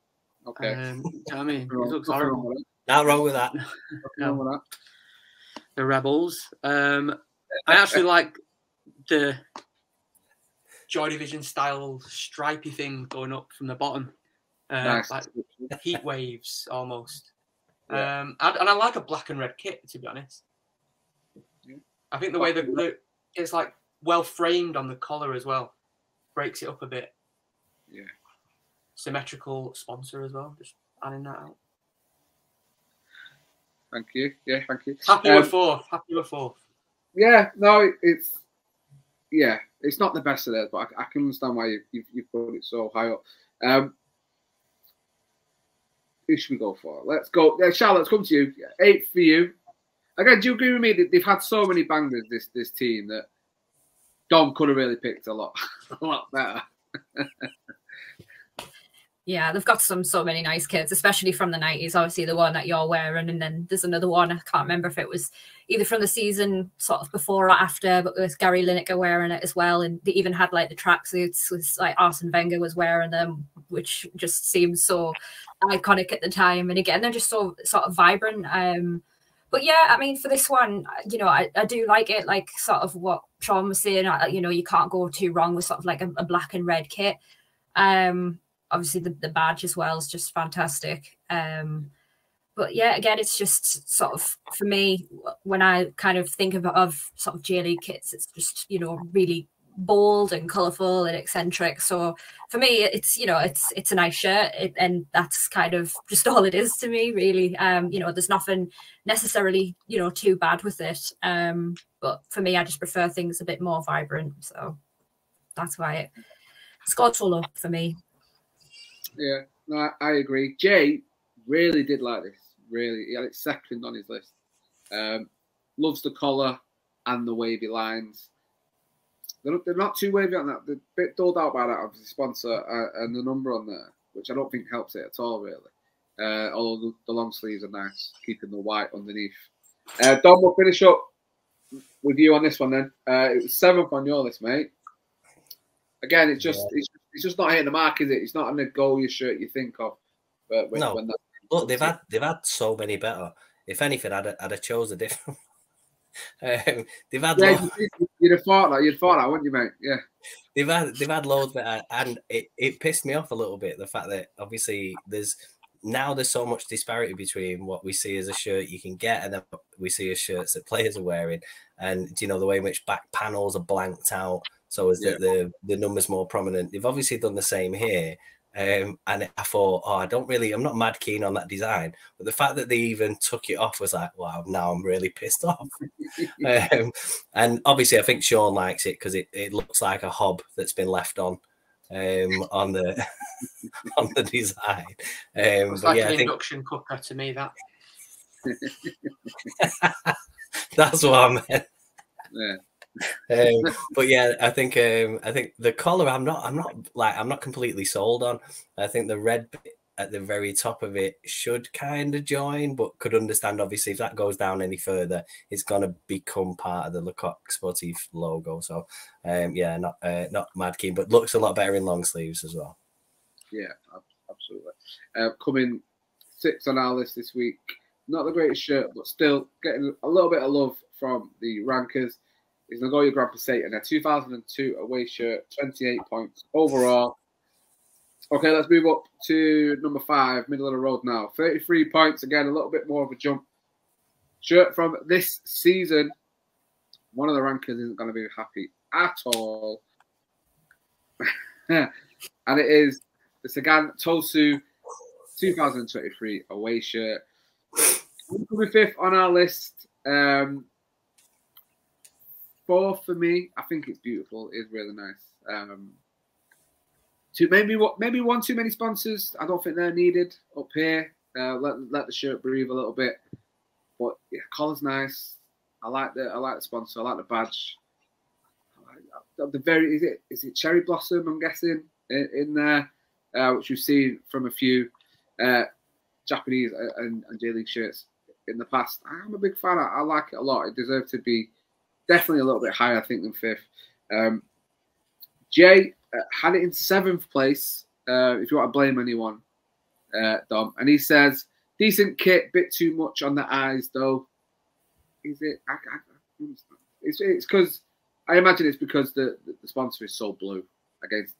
Okay. You know what I mean? It looks horrible. Not wrong with that. No. Wrong with that. The Rebels. I actually like the Joy Division style stripy thing going up from the bottom. Nice. Like heat waves almost. Yeah. And I like a black and red kit, to be honest. Yeah. I think the way that it's like well framed on the collar as well. Breaks it up a bit. Yeah. Symmetrical sponsor as well. Just adding that out. Thank you. Yeah, thank you. Happy with fourth. Happy with fourth. Yeah, no, it's not the best of theirs, but I can understand why you've put it so high up. Who should we go for? Let's go. Charlotte's come to you. 8th for you. Again, do you agree with me that they've had so many bangers, this team, that Dom could have really picked a lot better? Yeah, they've got so many nice kits, especially from the 90s. Obviously, the one that you're wearing, and then there's another one. I can't remember if it was either from the season sort of before or after, but there's Gary Lineker wearing it as well. And they even had like the tracksuits, was like Arsene Wenger was wearing them, which just seems so iconic at the time. And again, they're just so sort of vibrant. But yeah, I mean, for this one, you know, I do like it, like sort of what Sean was saying, you know, you can't go too wrong with sort of like a black and red kit. Obviously, the badge as well is just fantastic. But yeah, again, it's just sort of, for me, when I kind of think of sort of J League kits, it's just, you know, really bold and colourful and eccentric. So for me, it's, you know, it's a nice shirt, and that's kind of just all it is to me, really. You know, there's nothing necessarily, you know, too bad with it. But for me, I just prefer things a bit more vibrant. So that's why it scored so low for me. Yeah, no, I agree. Jay really did like this. Really, he had it second on his list. Loves the collar and the wavy lines. They're not too wavy on that. They're a bit doled out by that, obviously, sponsor and the number on there, which I don't think helps it at all, really. Although the long sleeves are nice, keeping the white underneath. Dom, we'll finish up with you on this one then. It was 7th on your list, mate. Again, it's just not hitting the mark, is it? It's not an Agoya shirt you think of. But no. Look, they've had so many better. If anything, I'd have chose a different one. They've had you'd have thought that, wouldn't you, mate? Yeah. They've had loads better, and it pissed me off a little bit, the fact that obviously there's so much disparity between what we see as a shirt you can get and then what we see as shirts that players are wearing, and you know, the way in which back panels are blanked out. So is that the numbers more prominent? They've obviously done the same here. And I thought, oh, I'm not mad keen on that design. But the fact that they even took it off was like, wow, now I'm really pissed off. And obviously I think Sean likes it because it looks like a hob that's been left on the on the design. It's like an induction cooker to me, that. That's what I meant. Yeah. But yeah, I think the collar I'm not completely sold on. I think the red bit at the very top of it should kind of join, but could understand obviously if that goes down any further, it's gonna become part of the Lecoq Sportif logo. So yeah, not mad keen, but looks a lot better in long sleeves as well. Yeah, absolutely. Coming 6th on our list this week, not the greatest shirt, but still getting a little bit of love from the rankers. Is Nagoya Grand Prix and their 2002 away shirt, 28 points overall. Okay, let's move up to number 5, middle of the road now. 33 points, again, a little bit more of a jump. Shirt from this season. One of the rankers isn't going to be happy at all. And it is the Sagan Tosu 2023 away shirt. Number 5th on our list. 4th for me, I think it's beautiful. It's really nice. Maybe one too many sponsors. I don't think they're needed up here. Let the shirt breathe a little bit. But yeah, collar's nice. I like the sponsor. I like the badge. Is it cherry blossom? I'm guessing in there, which we've seen from a few Japanese and J League shirts in the past. I'm a big fan. I like it a lot. It deserves to be. Definitely a little bit higher, I think, than 5th. Jay had it in 7th place, if you want to blame anyone, Dom. And he says, decent kit, bit too much on the eyes, though. Is it? I don't understand. It's because, I imagine it's because the sponsor is so blue against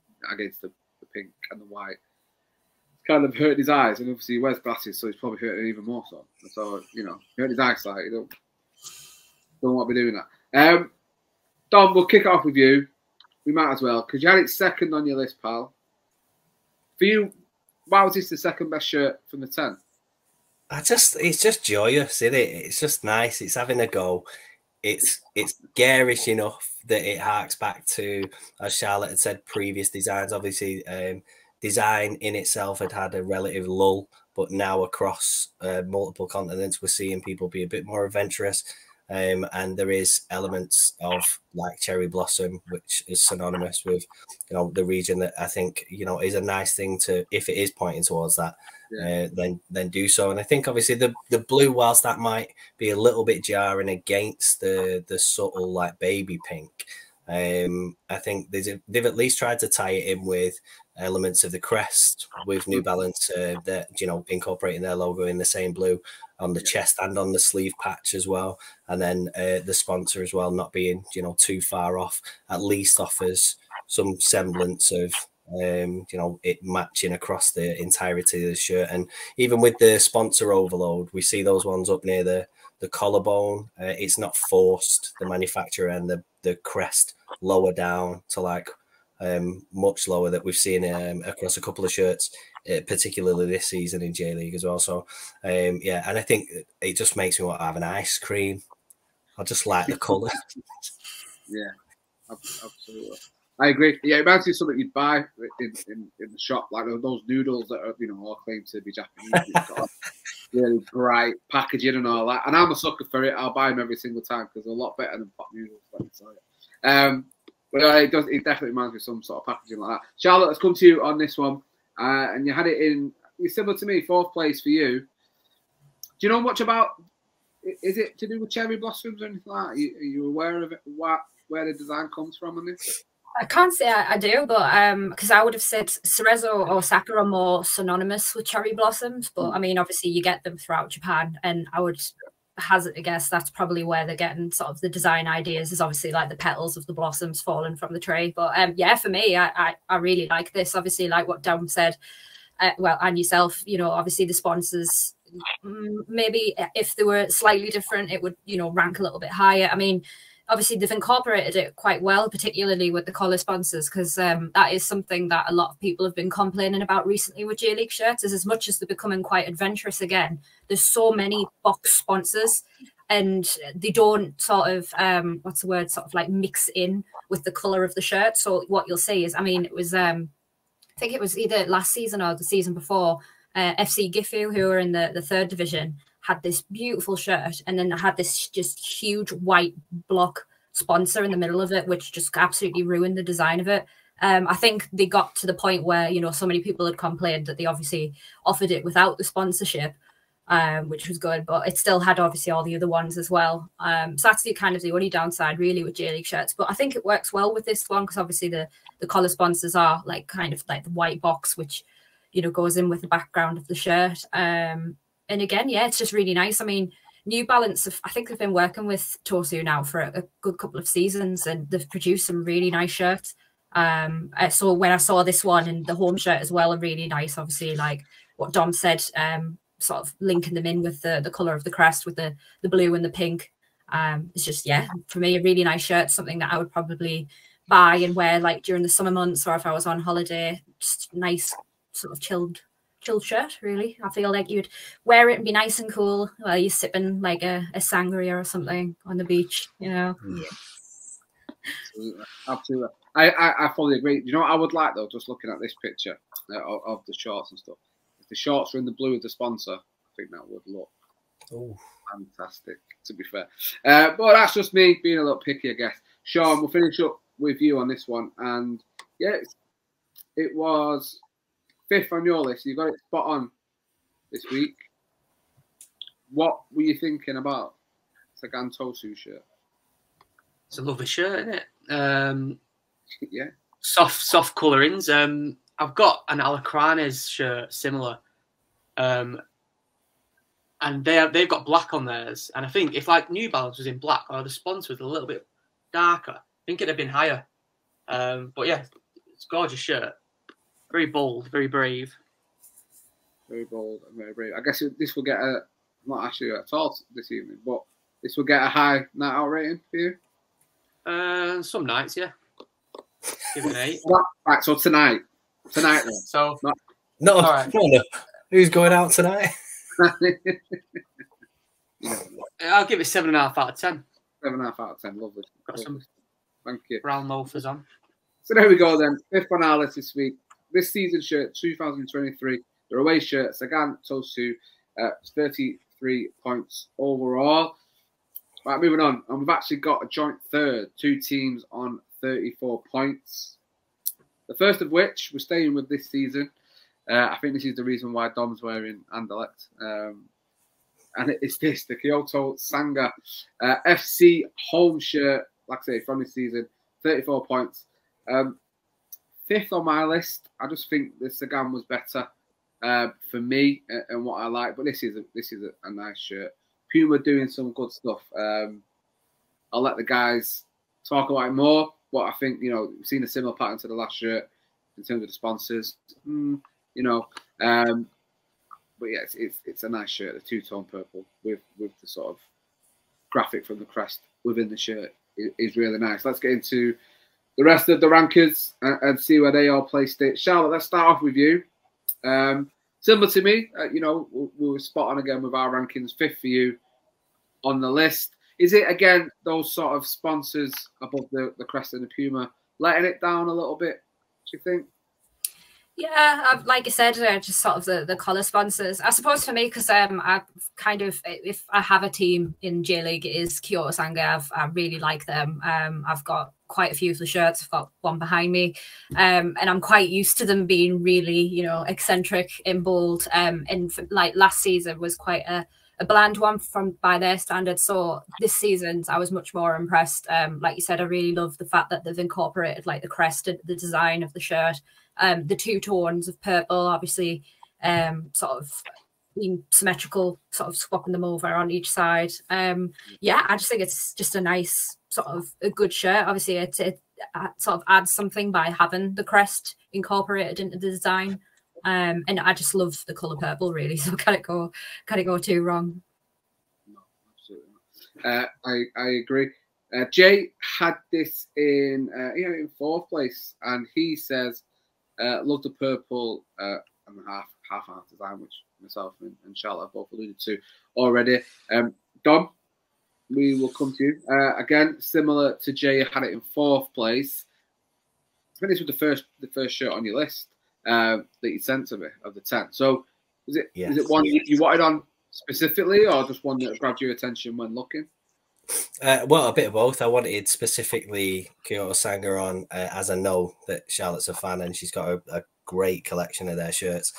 the pink and the white. It's kind of hurting his eyes, and obviously he wears glasses, so it's probably hurting even more so. So, you know, hurting his eyesight. You don't want to be doing that. Dom, we'll kick it off with you. We might as well, because you had it 2nd on your list, pal. For you, why was this the 2nd best shirt from the 10? It's just joyous, isn't it? It's just nice. It's having a go. It's garish enough that it harks back to, as Charlotte had said, previous designs. Obviously, design in itself had a relative lull, but now across multiple continents, we're seeing people be a bit more adventurous. And there is elements of like cherry blossom, which is synonymous with, you know, the region, that I think, you know, is a nice thing to, if it is pointing towards that, yeah. Then do so. And I think obviously the blue, whilst that might be a little bit jarring against the subtle like baby pink, I think they've at least tried to tie it in with elements of the crest with New Balance, that, you know, incorporating their logo in the same blue on the chest and on the sleeve patch as well. And then the sponsor as well, not being, you know, too far off, at least offers some semblance of, you know, it matching across the entirety of the shirt. And even with the sponsor overload, we see those ones up near the collarbone. It's not forced, the manufacturer and the crest lower down to like much lower, that we've seen across a couple of shirts, particularly this season in J League as well. So yeah, and I think it just makes me want to have an ice cream. I just like the colour. Yeah, absolutely. I agree. Yeah, it might be something you'd buy in the shop, like those noodles that are, you know, all claimed to be Japanese. It's got really bright packaging and all that. And I'm a sucker for it. I'll buy them every single time because they're a lot better than pot noodles. But it definitely reminds me of some sort of packaging like that. Charlotte, let's come to you on this one. And you had it in, you're similar to me, 4th place for you. Do you know much about, is it to do with cherry blossoms or anything like that? Are you aware of it, where the design comes from on this? I can't say I do, but because I would have said Cerezo or Osaka are more synonymous with cherry blossoms. But I mean, obviously you get them throughout Japan, and I would hazard a guess that's probably where they're getting sort of the design ideas, is obviously like the petals of the blossoms falling from the tree. But yeah, for me, I really like this. Obviously, like what Dom said, well, and yourself, you know, obviously the sponsors, maybe if they were slightly different, it would, you know, rank a little bit higher. I mean, obviously they've incorporated it quite well, particularly with the collar sponsors, because that is something that a lot of people have been complaining about recently with J League shirts, is as much as they're becoming quite adventurous again, there's so many box sponsors and they don't sort of what's the word, sort of like mix in with the color of the shirt. So what you'll see is, I mean, it was I think it was either last season or the season before, FC Gifu, who are in the 3rd division, had this beautiful shirt, and then I had this just huge white block sponsor in the middle of it, which just absolutely ruined the design of it. I think they got to the point where, you know, so many people had complained that they obviously offered it without the sponsorship, which was good, but it still had obviously all the other ones as well. So that's the kind of the only downside really with J League shirts, but I think it works well with this one because obviously the collar sponsors are like kind of like the white box, which, you know, goes in with the background of the shirt. And again, yeah, it's just really nice. I mean, New Balance, I think they've been working with Tosu now for a good couple of seasons, and they've produced some really nice shirts. So when I saw this one, and the home shirt as well, are really nice. Obviously, like what Dom said, sort of linking them in with the colour of the crest, with the blue and the pink. It's just, yeah, for me, a really nice shirt, something that I would probably buy and wear like during the summer months, or if I was on holiday, just nice sort of chilled shirt, really. I feel like you'd wear it and be nice and cool while you're sipping like a sangria or something on the beach, you know. Yes. Absolutely, absolutely. I fully agree. You know what I would like though, just looking at this picture of the shorts and stuff, if the shorts were in the blue of the sponsor, I think that would look fantastic, to be fair. But that's just me being a little picky, I guess. Sean, we'll finish up with you on this one. And yeah, it was 5th on your list. You got it spot on this week. What were you thinking about Sagan Tosu shirt? It's a lovely shirt, isn't it? Yeah. Soft colourings. I've got an Alacranes shirt similar, and they've got black on theirs. And I think if like New Balance was in black or the sponsor was a little bit darker, I think it'd have been higher. But yeah, it's a gorgeous shirt. Very bold, very brave. Very bold and very brave. I guess this will get a not actually at all this evening, but this will get a high night out rating for you. Some nights, yeah. Give it 8. Right, so tonight then. So not all right. No. Who's going out tonight? I'll give it 7.5 out of 10. 7.5 out of 10, lovely. Got some. Thank you. Brown loafers on. So there we go then. 5th on our list this week. This season shirt 2023. The away shirt Sagan Tosu, 33 points overall. Right, moving on. And we've actually got a joint third, 2 teams on 34 points. The first of which we're staying with this season. I think this is the reason why Dom's wearing Anderlecht. And it is this, the Kyoto Sanga FC home shirt, like I say, from this season, 34 points. 5th on my list. I just think the Sagan was better for me and what I like. But this is a nice shirt. Puma doing some good stuff. I'll let the guys talk about it more. But I think, you know, we've seen a similar pattern to the last shirt in terms of the sponsors. You know, but yeah, it's a nice shirt, the two-tone purple with the sort of graphic from the crest within the shirt is really nice. Let's get into the rest of the rankers and see where they all placed it. Charlotte, let's start off with you. Similar to me, you know, we were spot on again with our rankings. 5th for you on the list. Is it again those sort of sponsors above the crest and the Puma letting it down a little bit, do you think? Yeah, like I said, just sort of the colour sponsors. I suppose for me, because I've kind of, if I have a team in J League, it is Kyoto Sanga. I really like them. I've got quite a few of the shirts. I've got one behind me, and I'm quite used to them being really, you know, eccentric and bold. And like last season was quite a bland one by their standards. So this season I was much more impressed. Like you said, I really love the fact that they've incorporated like the crest, the design of the shirt. The two tones of purple, obviously, sort of being symmetrical, sort of swapping them over on each side. Yeah, I just think it's just a nice sort of a good shirt. Obviously, it sort of adds something by having the crest incorporated into the design. And I just love the colour purple, really. So can it go too wrong? No, absolutely not. I agree. Jay had this in 4th place, and he says. Love the purple and the half design, which myself and Charlotte have both alluded to already. Dom, we will come to you. Again, similar to Jay, had it in 4th place. I think this was the first shirt on your list that you sent to me of the 10. So is it one you wanted on specifically, or just one that grabbed your attention when looking? Well, a bit of both. I wanted specifically Kyoto Sanga on, as I know that Charlotte's a fan and she's got a great collection of their shirts.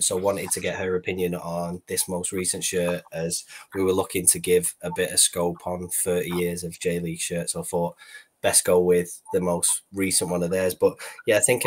So wanted to get her opinion on this most recent shirt, as we were looking to give a bit of scope on 30 years of J League shirts. So I thought best go with the most recent one of theirs. But yeah, I think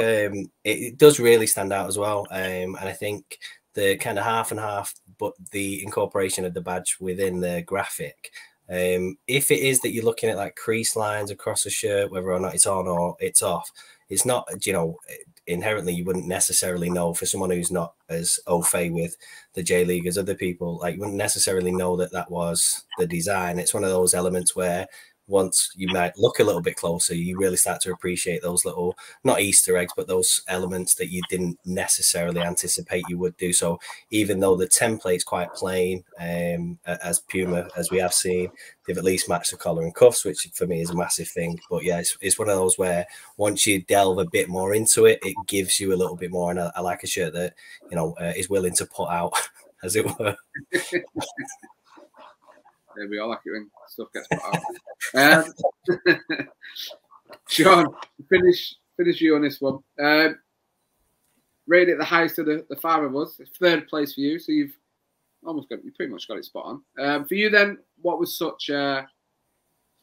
it does really stand out as well. And I think the kind of half and half, but the incorporation of the badge within the graphic. If it is that you're looking at like crease lines across a shirt, whether or not it's on or it's off, it's not, you know, inherently you wouldn't necessarily know. For someone who's not as au fait with the J League as other people, like you wouldn't necessarily know that was the design. It's one of those elements where once you might look a little bit closer, you really start to appreciate those little, not Easter eggs, but those elements that you didn't necessarily anticipate you would do. So even though the template's quite plain, as Puma, as we have seen, they've at least matched the collar and cuffs, which for me is a massive thing. But yeah, it's one of those where once you delve a bit more into it, it gives you a little bit more. And I like a shirt that, you know, is willing to put out, as it were. Yeah, we all like it when stuff gets put out. Sean, finish you on this one. Rated the highest of the 5 of us. 3rd place for you, so you've almost got, you pretty much got it spot on. For you then, what was such a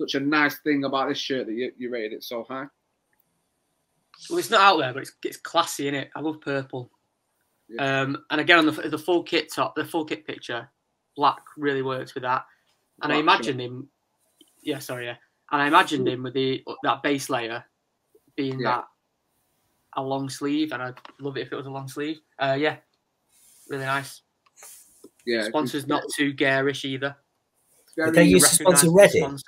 such a nice thing about this shirt that you rated it so high? Well, it's not out there, but it's classy, innit? I love purple. Yeah. And again, on the full kit top, the full kit picture, black really works with that. And black, I imagined him, and I imagined him with that base layer being that a long sleeve, and I'd love it if it was a long sleeve. Yeah, really nice. Yeah, sponsor's not too garish either. Did they use sponsor Reddit?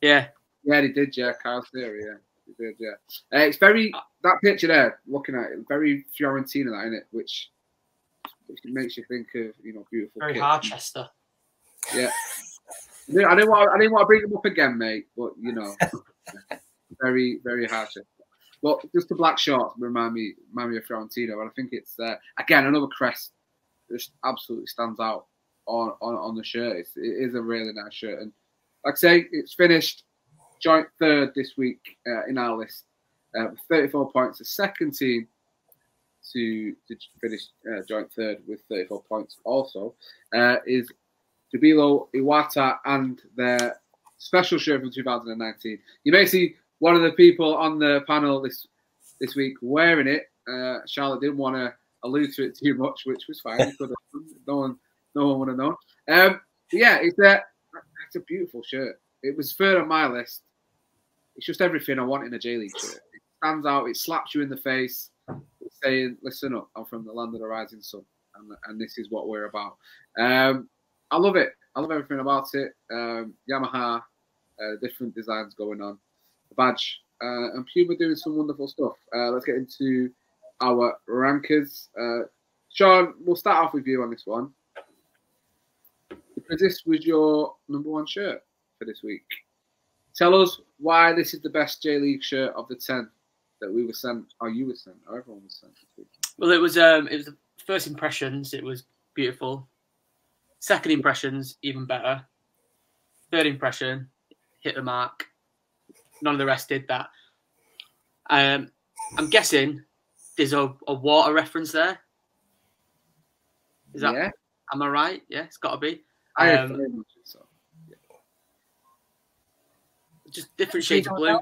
Yeah. Yeah, they did, yeah. Carl Theory, yeah. They did, yeah. It's very, that picture there, looking at it, very Fiorentina, that, isn't it? Which makes you think of, you know, beautiful. Very Harchester. Yeah. I didn't want to bring him up again, mate, but, you know, very, very Harchester. Well, just the black shorts remind me of Fiorentino, and I think it's, again, another crest just absolutely stands out on the shirt. It is a really nice shirt, and like I say, it's finished joint third this week in our list, with 34 points. The second team to finish joint third with 34 points also is Jubilo Iwata and their special shirt from 2019. You may see one of the people on the panel this week wearing it. Charlotte didn't want to allude to it too much, which was fine. No one would have known. Yeah, it's a beautiful shirt. It was third on my list. It's just everything I want in a J League shirt. It stands out. It slaps you in the face. It's saying, "Listen up, I'm from the land of the rising sun, and this is what we're about." I love it. I love everything about it. Yamaha, different designs going on. The badge, and Puma doing some wonderful stuff. Let's get into our rankers. Sean, we'll start off with you on this one. Because this was your number one shirt for this week. Tell us why this is the best J League shirt of the 10 that we were sent, or you were sent, or everyone was sent this week. Well, it was the first impressions. It was beautiful. Second impressions, even better. Third impression, hit the mark. None of the rest did that. I'm guessing there's a water reference there. Is that? Yeah. Am I right? Yeah, it's got to be. I agree. So, yeah. Just different shades of blue.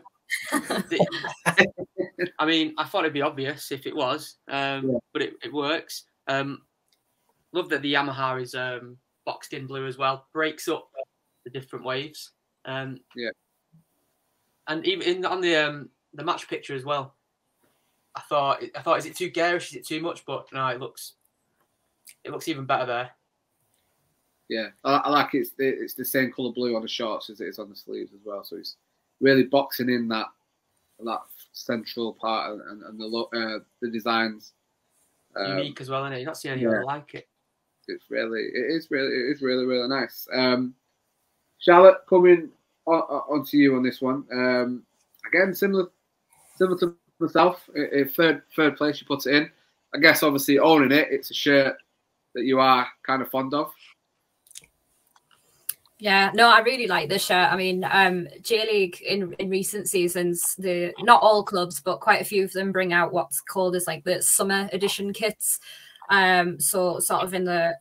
I mean, I thought it'd be obvious if it was, but it works. Love that the Yamaha is boxed in blue as well. Breaks up the different waves. Yeah. And even on the match picture as well, I thought, is it too garish? Is it too much? But no, it looks even better there. Yeah, I like it's the same colour blue on the shorts as it is on the sleeves as well. So it's really boxing in that central part and the designs. Unique as well, isn't it? You're not seeing anyone like it. It is really nice. Charlotte, coming on to you on this one. Again, similar to myself. In third place, you put it in. I guess obviously owning it. It's a shirt that you are kind of fond of. Yeah, no, I really like this shirt. I mean, J League in recent seasons, not all clubs, but quite a few of them bring out what's called as like the summer edition kits. So sort of in the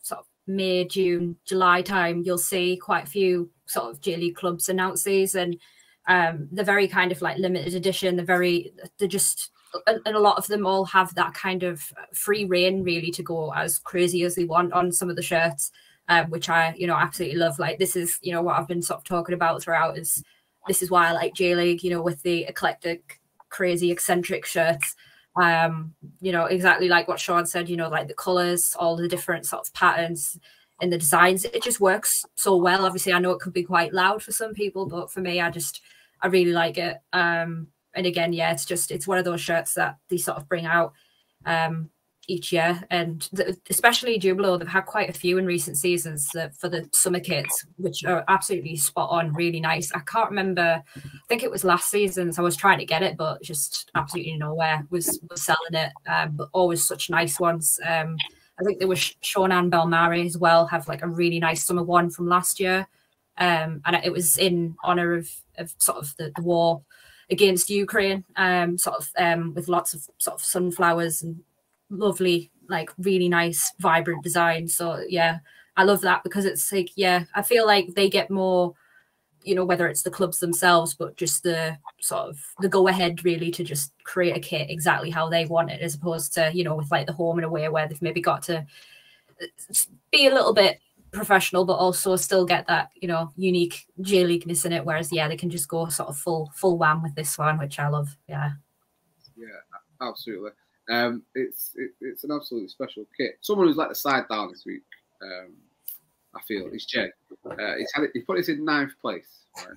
May, June, July time, you'll see quite a few sort of J League clubs announce these, and they're very kind of like limited edition. They're just, and a lot of them all have that kind of free reign really to go as crazy as they want on some of the shirts. Which I, you know, absolutely love. Like, this is, you know, what I've been sort of talking about throughout, is this is why I like J League, you know, with the eclectic, crazy, eccentric shirts. You know, exactly like what Sean said, you know, like the colours, all the different sort of patterns and the designs. It just works so well. Obviously, I know it could be quite loud for some people, but for me, I really like it. And again, yeah, it's one of those shirts that they sort of bring out each year, and especially Jubilo, they've had quite a few in recent seasons for the summer kits, which are absolutely spot on, really nice. I can't remember, I think it was last season, so I was trying to get it, but just absolutely nowhere was selling it, but always such nice ones. I think there was Shonan Belmari as well, have like a really nice summer one from last year, and it was in honour of sort of the war against Ukraine, with lots of sort of sunflowers and lovely, like really nice vibrant design. So yeah, I love that, because it's like, yeah, I feel like they get more you know, whether it's the clubs themselves, but just the sort of the go ahead really to just create a kit exactly how they want it, as opposed to, you know, with like the home and away where they've maybe got to be a little bit professional, but also still get that, you know, unique J Leagueness in it. Whereas, yeah, they can just go sort of full wham with this one, which I love. Yeah. Yeah, absolutely. It's an absolutely special kit. Someone who's let the side down this week, I feel, is Jay. He put this in 9th place.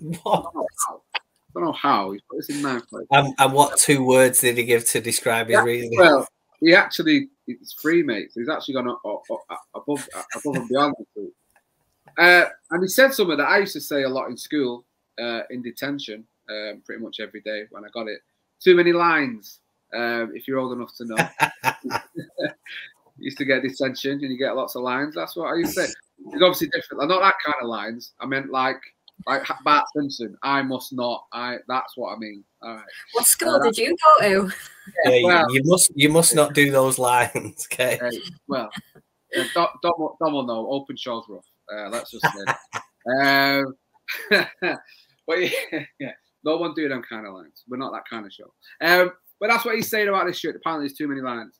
Right? I don't know how. He put this in 9th place. And what two words did he give to describe his reason? Well, he actually, it's free, mate. So he's actually gone above and beyond the two. And he said something that I used to say a lot in school, in detention, pretty much every day when I got it. Too many lines, if you're old enough to know. Used to get detention and you get lots of lines. That's what I used to say. It's obviously different. Like, not that kind of lines. I meant like Bart Simpson. I must not. That's what I mean. All right. What school did you go to? Yeah, well, you must not do those lines. Okay. Well, Dom will know. Open show's rough. Let's just say. But yeah, no one do them kind of lines. We're not that kind of show. But that's what he's saying about this shirt. Apparently, there's too many lines.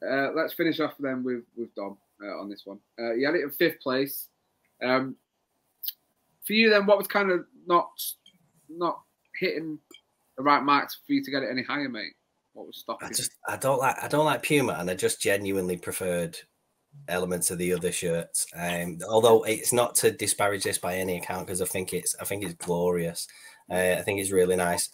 Let's finish off then with Dom on this one. He had it in 5th place. For you then, what was kind of not hitting the right marks for you to get it any higher, mate? What was stopping? I don't like Puma, and I just genuinely preferred elements of the other shirts. Although it's not to disparage this by any account, because I think it's glorious. I think it's really nice.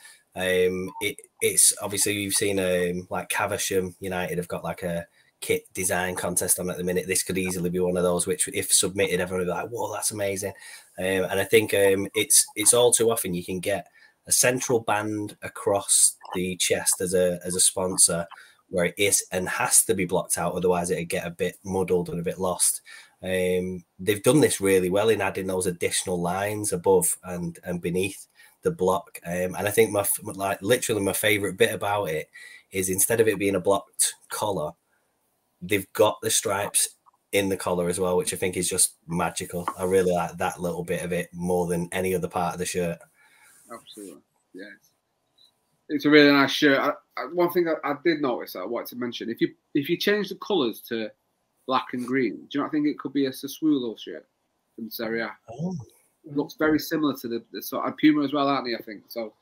It's obviously you've seen like Caversham United have got like a kit design contest on at the minute. This could easily be one of those, which if submitted, everyone would be like, whoa, that's amazing. And I think it's all too often you can get a central band across the chest as a sponsor where it is and has to be blocked out, otherwise it'd get a bit muddled and a bit lost. They've done this really well in adding those additional lines above and beneath the block, and I think literally my favorite bit about it is instead of it being a blocked collar, they've got the stripes in the collar as well, which I think is just magical. I really like that little bit of it more than any other part of the shirt. Absolutely, yeah. It's a really nice shirt. One thing I did notice that I wanted to mention: if you change the colours to black and green, do you not think it could be a Sassuolo shirt from Serie A? Oh. It looks very similar to the sort of Puma as well, aren't they? I think so.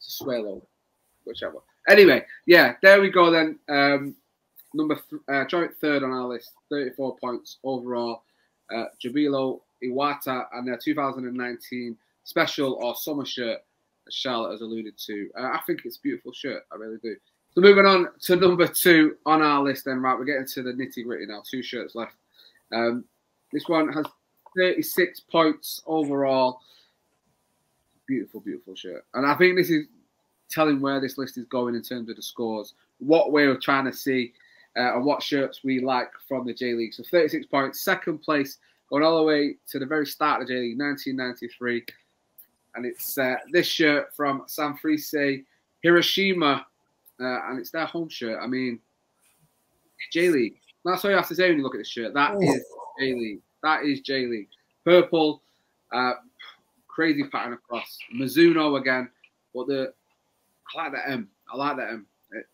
Sassuolo, whichever. Anyway, yeah, there we go then. Joint 3rd on our list, 34 points overall. Jubilo Iwata and their 2019 special or summer shirt, as Charlotte has alluded to. I think it's a beautiful shirt, I really do. So moving on to number 2 on our list then, right, we're getting to the nitty-gritty now, 2 shirts left. This one has 36 points overall. Beautiful, beautiful shirt. And I think this is telling where this list is going in terms of the scores, what we're trying to see, and what shirts we like from the J League. So 36 points, 2nd place, going all the way to the very start of the J League, 1993. And it's this shirt from Sanfrecce Hiroshima, and it's their home shirt. I mean, J League. That's all you have to say when you look at this shirt. That is J League. That is J League. Purple, crazy pattern across. Mizuno again, but I like that M. I like that M.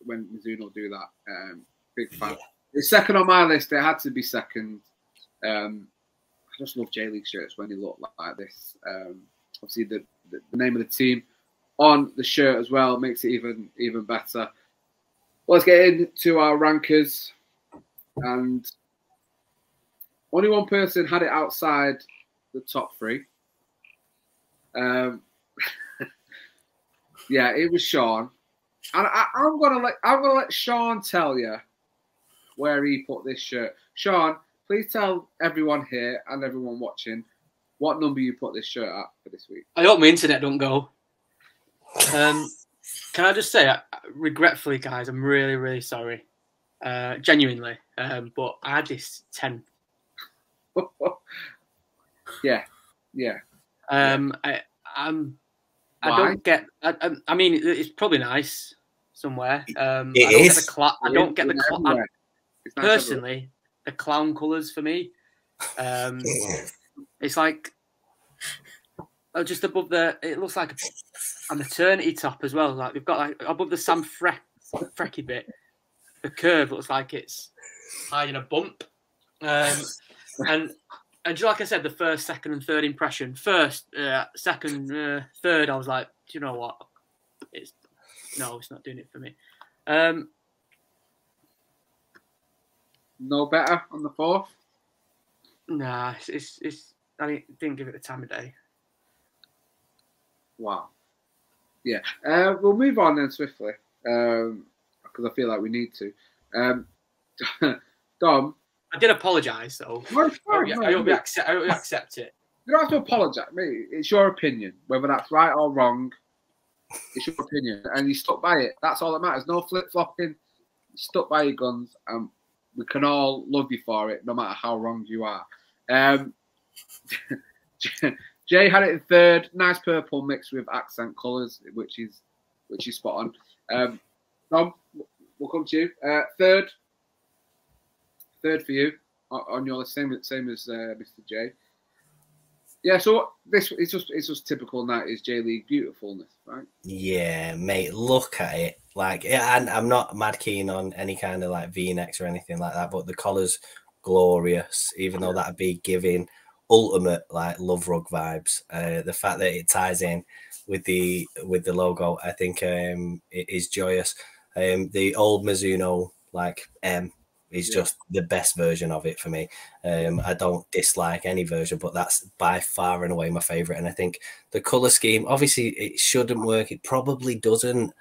When Mizuno do that, big fan. It's 2nd on my list. It had to be 2nd. I just love J League shirts when they look like this. Obviously, the name of the team on the shirt as well makes it even better. Well, let's get into our rankers, and only one person had it outside the top 3. Yeah, it was Sean. And I'm gonna let Sean tell you where he put this shirt. Sean, please tell everyone here and everyone watching what number you put this shirt at for this week. I hope my internet don't go. Can I just say, regretfully, guys, I'm really, really sorry, genuinely. But I had this 10. Yeah, yeah. I'm. I don't get. I mean, it's probably nice somewhere. I don't get the personally the clown colours for me. It's like just above the, it looks like an eternity top as well. Like we've got like above the Sanfrecce bit, the curve looks like it's hiding a bump. And like I said, the first, second, and third impression. First, second, third, I was like, do you know what? It's not doing it for me. No better on the fourth. Nah, it's I didn't give it the time of day. Wow. Yeah. We'll move on then swiftly, because I feel like we need to. Dom. I did apologise, though. No, I hope you accept it. You don't have to apologise, mate. It's your opinion. Whether that's right or wrong, it's your opinion. And you stuck by it. That's all that matters. No flip-flopping. Stuck by your guns. We can all love you for it, no matter how wrong you are. Jay had it in third. Nice purple mixed with accent colours, which is spot on. Tom, we'll come to you. Third for you on your list, same as Mr. J. Yeah, so this it's just typical 90s J League beautifulness, right? Yeah, mate, look at it. Like, and I'm not mad keen on any kind of like V-necks or anything like that, but the collar's glorious, even though that'd be giving ultimate like love rug vibes. The fact that it ties in with the logo, I think it is joyous. The old Mizuno like M. Is just the best version of it for me. I don't dislike any version, but that's by far and away my favourite. And I think the colour scheme, obviously it shouldn't work. It probably doesn't,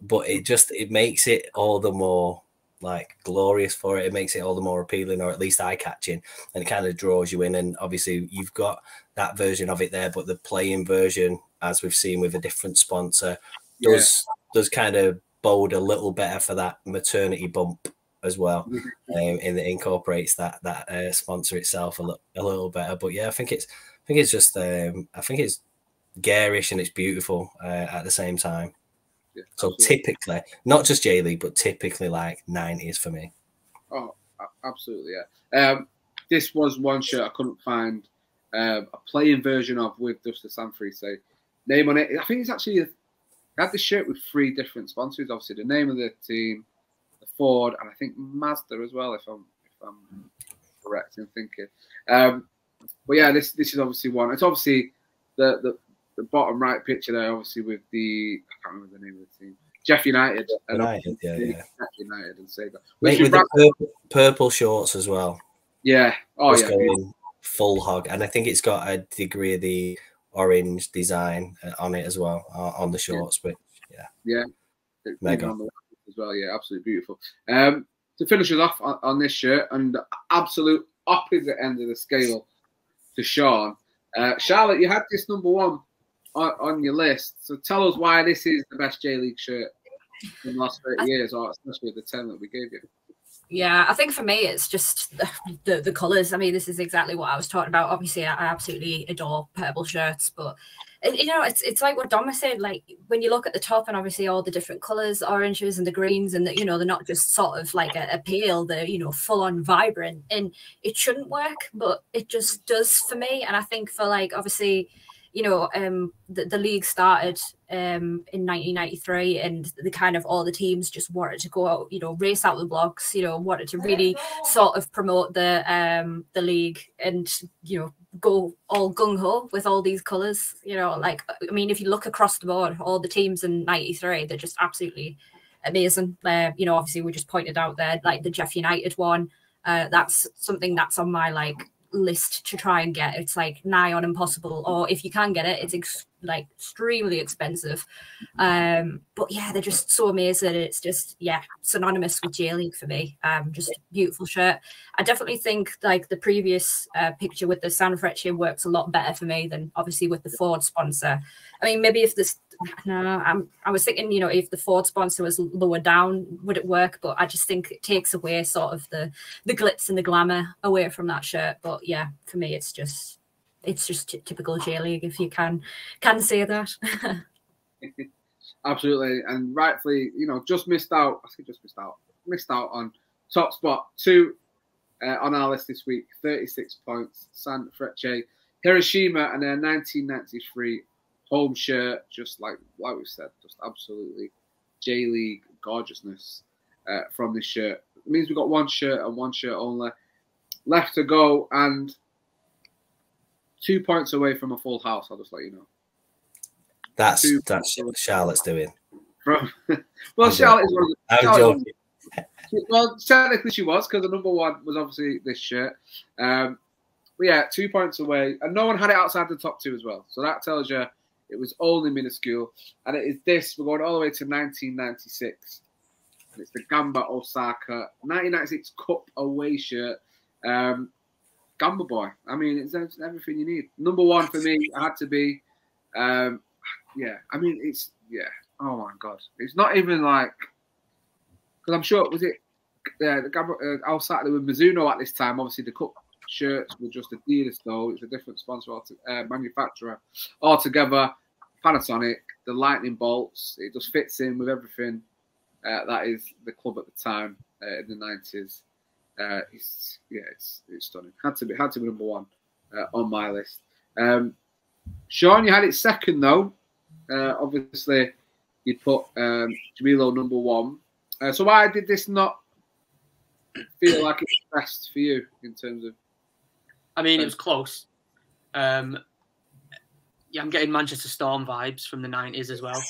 but it makes it all the more like glorious for it. It makes it all the more appealing, or at least eye-catching, and it kind of draws you in. And obviously you've got that version of it there, but the playing version, as we've seen with a different sponsor, does kind of bode a little better for that maternity bump as well, and it incorporates that sponsor itself a little better. But yeah, I think it's just I think it's garish and it's beautiful at the same time. Yeah, so typically, not just J League, but typically like 90s for me. Oh, absolutely, yeah. This was one shirt I couldn't find a playing version of with just the Sanfrecce name on it. I think it's actually I had this shirt with 3 different sponsors. Obviously, the name of the team. Ford, and I think Mazda as well, if I'm correct in thinking. But yeah, this is obviously one. It's obviously the bottom right picture there, obviously with the I can't remember the name of the team, Jeff United, Jeff United and Sagan. Mate, with the purple shorts as well. Yeah, oh it's going full hog, and I think it's got a degree of the orange design on it as well on the shorts, but mega. As well, yeah, absolutely beautiful. To finish us off on this shirt, and the absolute opposite end of the scale to Sean, Charlotte, you had this #1 on your list. So tell us why this is the best J League shirt in the last 30 years, or especially the 10 that we gave you. Yeah, I think for me, it's just the colours. I mean, this is exactly what I was talking about. Obviously, I absolutely adore purple shirts, but you know, it's like what Dom was saying, like when you look at the top and obviously all the different colours, oranges and the greens, and that, you know, they're not just sort of like a pale, they're, you know, full on vibrant, and it shouldn't work, but it just does for me. And I think for like, obviously, you know, the league started in 1993, and the kind of all the teams just wanted to go out, you know, race out the blocks, you know, wanted to really sort of promote the league, and you know, go all gung-ho with all these colours, you know, like, I mean, if you look across the board, all the teams in 93, they're just absolutely amazing. You know, obviously we just pointed out there, like the Jeff United one, that's something that's on my, like, list to try and get. It's, like, nigh on impossible, or if you can get it, it's, like, extremely expensive. But, yeah, they're just so amazing. It's just, yeah, synonymous with J League for me. Just a beautiful shirt. I definitely think, like, the previous picture with the Sanfrecce works a lot better for me than, obviously, with the Ford sponsor. I mean, maybe if this... No, I was thinking, you know, if the Ford sponsor was lower down, would it work? But I just think it takes away sort of the glitz and the glamour away from that shirt. But, yeah, for me, it's just typical J-League, if you can say that. Absolutely, and rightfully, you know, just missed out. I think missed out on top spot 2 on our list this week, 36 points. Sanfrecce Hiroshima and their 1993 home shirt, just like we said, just absolutely J League gorgeousness from this shirt. It means we've got one shirt and one shirt only left to go, and 2 points away from a full house. I'll just let you know. That's what Charlotte's doing. Well, Charlotte is one of the, well, technically she was, because the number one was obviously this shirt. But yeah, 2 points away, and no one had it outside the top two as well. So that tells you it was only minuscule. And it is this. We're going all the way to 1996. And it's the Gamba Osaka 1996 Cup away shirt. Gamba boy. I mean, it's everything you need. Number one for me had to be. Yeah, I mean, it's Oh my god, it's not even like, because I'm sure was it the Gamba Osaka with Mizuno at this time. Obviously, the cup shirts were just Adidas, though. It's a different sponsor, manufacturer altogether. Panasonic, the lightning bolts. It just fits in with everything that is the club at the time in the 90s. It's stunning. Had to be number one on my list. Sean, you had it second though. Obviously, you put Jubilo number one. So why did this not feel like it's best for you in terms of? I mean, it was close. Yeah, I'm getting Manchester Storm vibes from the 90s as well.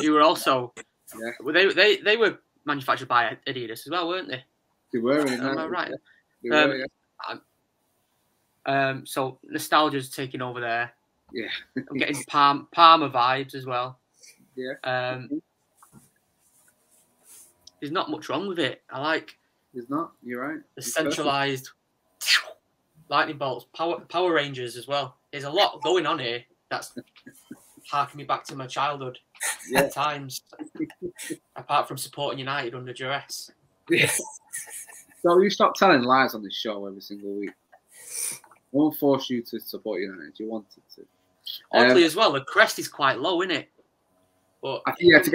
You were also, yeah. They were manufactured by Adidas as well, weren't they? They were, am I right? They were, yeah. So nostalgia's taking over there. Yeah, I'm getting Palmer vibes as well. Yeah. There's not much wrong with it. I like. There's not. You're right. The centralized lightning bolts, Power Rangers as well. There's a lot going on here. That's harking me back to my childhood at times. Apart from supporting United under duress. Yeah. So you stop telling lies on this show every single week. I won't force you to support United. You wanted to. Oddly, as well, the crest is quite low, isn't it? But I think, yeah, to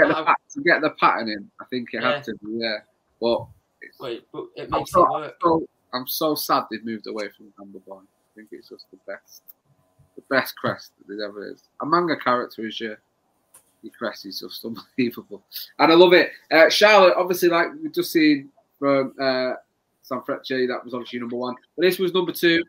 get the pattern in, I think you have to. Yeah, but it makes it work. I'm so sad they've moved away from Gamba Boy. I think it's just the best crest that there ever is. A manga character is your crest is just unbelievable, and I love it. Charlotte, obviously, like we've just seen from Sanfrecce, that was obviously number one, but this was number two.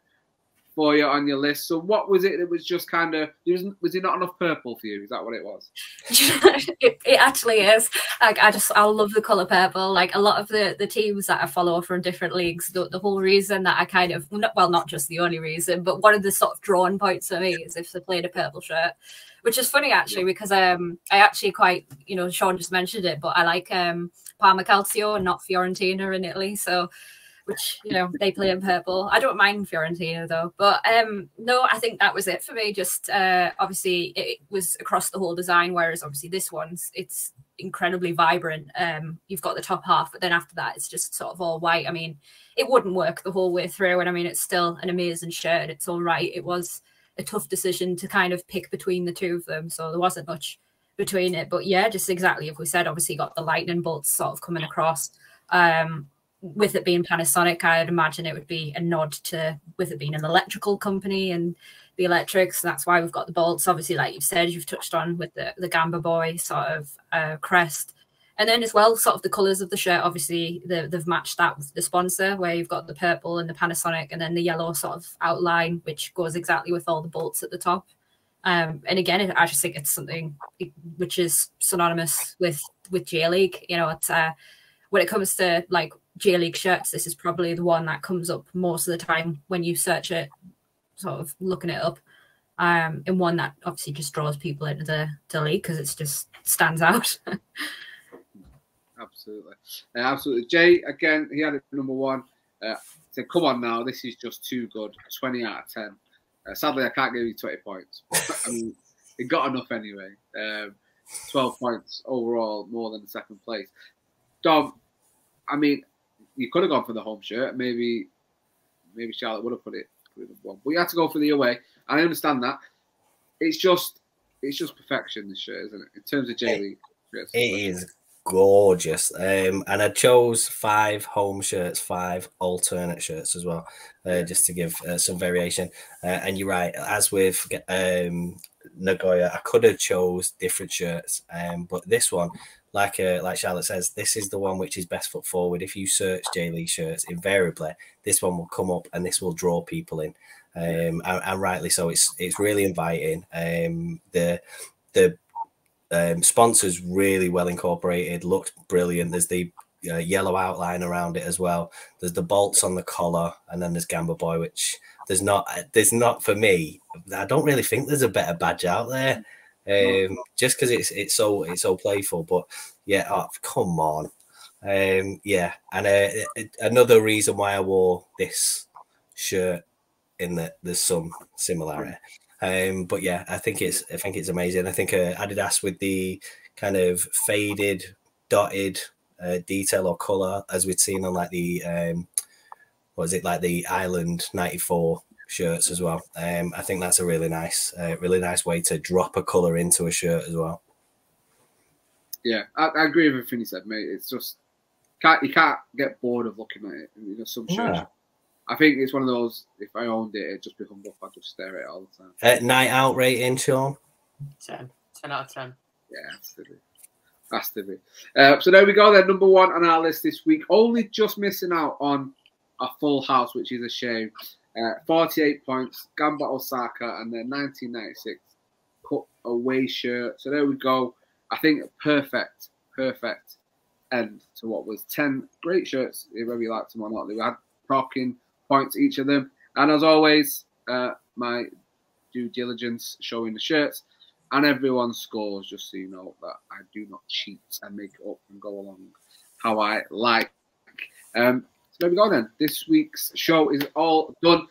For you on your list. So what was it that was just kind of, was it not enough purple for you? Is that what it was? It actually is. Like, I love the colour purple. Like a lot of the teams that I follow from different leagues, the whole reason that I kind of, well, not just the only reason, but one of the sort of drawn points for me is if they played a purple shirt, which is funny actually, because I actually quite, you know, Sean just mentioned it, but I like Parma Calcio and not Fiorentina in Italy. So, which, you know, they play in purple. I don't mind Fiorentina, though. But, no, I think that was it for me. Just, obviously, it was across the whole design, whereas, obviously, this one's, it's incredibly vibrant. You've got the top half, but then after that, it's just sort of all white. I mean, it wouldn't work the whole way through. And, I mean, it's still an amazing shirt. It's all right. It was a tough decision to kind of pick between the two of them. So there wasn't much between it. But, yeah, just exactly as we said, obviously, got the lightning bolts sort of coming across. With it being Panasonic, I'd imagine it would be a nod to with it being an electrical company and the electrics. That's why we've got the bolts. Obviously, like you've said, you've touched on with the Gamba Boy sort of crest. And then as well, sort of the colours of the shirt, obviously, they've matched that with the sponsor where you've got the purple and the Panasonic and then the yellow sort of outline, which goes exactly with all the bolts at the top. And again, I just think it's something which is synonymous with J League. You know, it's, when it comes to, like, J League shirts, this is probably the one that comes up most of the time when you search it, sort of looking it up, and one that obviously just draws people into the league because it just stands out. Absolutely, absolutely. Jay, again, he had it for number one. Said, "Come on now, this is just too good." 20 out of 10. Sadly, I can't give you 20 points. But, I mean, it got enough anyway. 12 points overall, more than the second place. Dom, I mean. You could have gone for the home shirt. Maybe Charlotte would have put it in one. But you had to go for the away. And I understand that. It's just perfection, this shirt, isn't it? In terms of J League. It is gorgeous. And I chose 5 home shirts, 5 alternate shirts as well, just to give some variation. And you're right, as with Nagoya, I could have chose different shirts, but this one, like Charlotte says, this is the one which is best foot forward. If you search J League shirts, invariably this one will come up, and this will draw people in, and rightly so. It's really inviting. The sponsors really well incorporated, looked brilliant. There's the yellow outline around it as well. There's the bolts on the collar, and then there's Gamba Boy, which there's not for me. I don't really think there's a better badge out there, just because it's so playful. But yeah, oh, come on, yeah. And another reason why I wore this shirt in that there's some similarity. But yeah, I think it's amazing. I think Adidas with the kind of faded dotted detail or color, as we'd seen on like the the Ireland '94 shirts as well. I think that's a really nice way to drop a color into a shirt as well. Yeah, I agree with everything you said, mate. It's just you can't get bored of looking at it. You know, some shirts. Yeah. I think it's one of those, if I owned it, it'd just be hung up. I'd just stare at it all the time. Night out rating, Sean? 10. 10 out of 10. Yeah, has to be. So there we go then. Number 1 on our list this week. Only just missing out on a full house, which is a shame. 48 points, Gamba Osaka, and their 1996 cut away shirt. So there we go. I think perfect end to what was 10 great shirts, whether you liked them or not. They had talking points, each of them. And as always, my due diligence showing the shirts and everyone's scores, just so you know that I do not cheat and make it up and go along how I like. So there we go then. This week's show is all done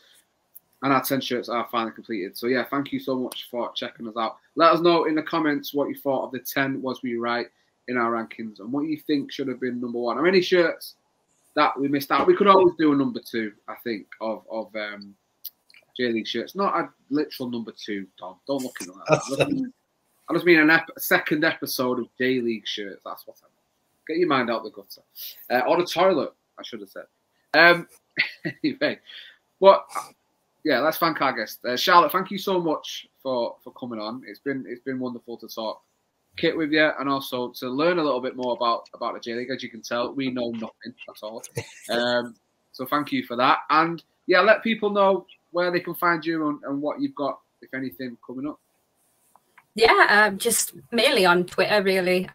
and our 10 shirts are finally completed. So yeah, thank you so much for checking us out. Let us know in the comments what you thought of the 10 was we right in our rankings and what you think should have been number 1. Are any shirts that we missed out? We could always do a number 2, I think, of J League shirts. Not a literal number 2, Tom. Don't look at that. I just mean a second episode of J League shirts. That's what I mean. Get your mind out the gutter. Or the toilet, I should have said. Anyway, but yeah, let's thank our guest. Charlotte, thank you so much for coming on. It's been wonderful to talk kit with you, and also to learn a little bit more about the J League. As you can tell, we know nothing at all. So thank you for that. And yeah, let people know where they can find you and what you've got, if anything, coming up. Yeah, just mainly on Twitter, really,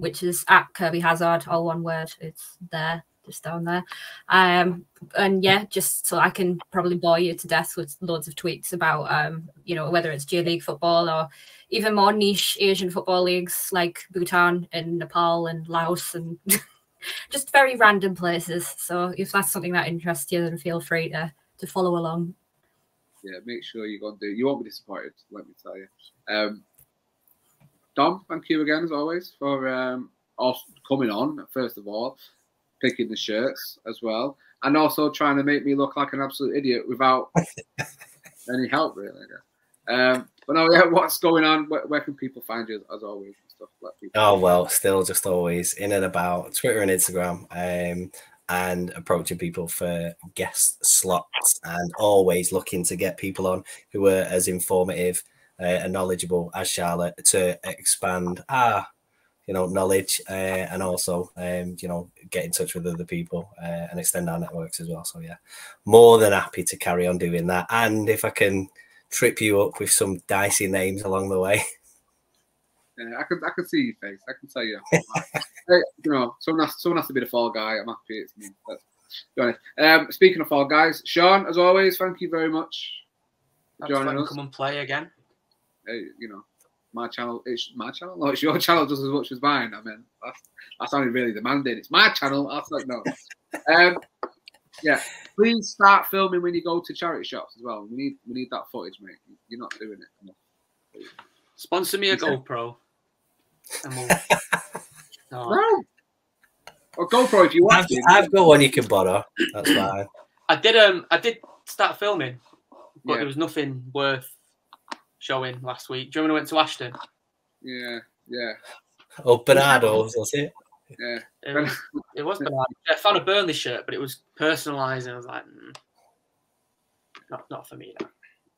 which is @KirbyHazard, all one word. It's there, just down there. And yeah, just so I can probably bore you to death with loads of tweets about, you know, whether it's J League football or even more niche Asian football leagues like Bhutan and Nepal and Laos and just very random places. So if that's something that interests you, then feel free to follow along. Yeah, make sure you go and do. You won't be disappointed, let me tell you. Dom, thank you again as always for coming on, first of all, picking the shirts as well, and also trying to make me look like an absolute idiot without any help, really. But no, yeah, what's going on? Where can people find you, as always? And stuff like people. Oh, well, still just always in and about Twitter and Instagram, and approaching people for guest slots, and always looking to get people on who are as informative and knowledgeable as Charlotte to expand our, you know, knowledge, and also, you know, get in touch with other people and extend our networks as well. So, yeah, more than happy to carry on doing that. And if I can trip you up with some dicey names along the way. Yeah, I can see your face. I can tell you. You know, someone has to be the fall guy. I'm happy it's me. Let's be honest. Speaking of fall guys, Sean, as always, thank you very much for joining us. Come and play again. You know, my channel. It's my channel. No, it's your channel just as much as mine. I mean, that sounded really demanding. It's my channel. I was like, no. Yeah, please start filming when you go to charity shops as well. We need that footage, mate. You're not doing it enough. Sponsor me a GoPro. No. Or GoPro if you want. I've got one you can borrow. That's fine. I did start filming, but yeah, there was nothing worth showing last week. Do you remember when I went to Ashton? Yeah. Oh, Bernardo's, was it? Yeah. It was bad. I found a Burnley shirt, but it was personalised, and I was like, not for me. No.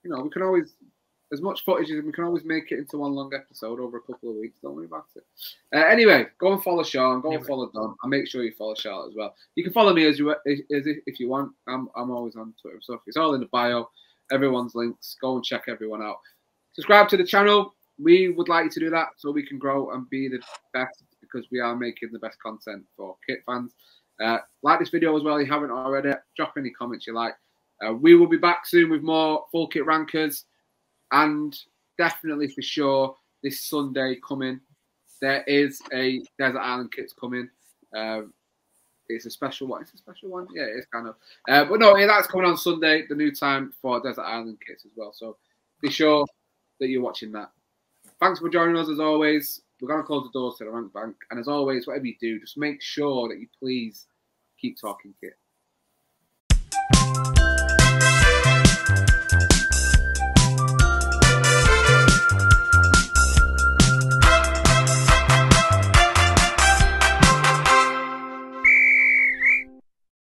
You know, we can always, as much footage as we can always make it into one long episode over a couple of weeks. Don't worry about it. Anyway, go and follow Sean. Go and follow Don. And make sure you follow Charlotte as well. You can follow me if you want. I'm always on Twitter. So it's all in the bio. Everyone's links. Go and check everyone out. Subscribe to the channel. We would like you to do that so we can grow and be the best, because we are making the best content for kit fans. Like this video as well if you haven't already. Drop any comments you like. We will be back soon with more Full Kit Rankers. And definitely for sure, this Sunday coming, there is a Desert Island Kits coming. It's a special one. It's a special one? Yeah, it's kind of. But no, that's coming on Sunday, the new time for Desert Island Kits as well. So be sure that you're watching that. Thanks for joining us as always. We're going to close the doors to the Rank Bank. And as always, whatever you do, just make sure that you please keep talking kit.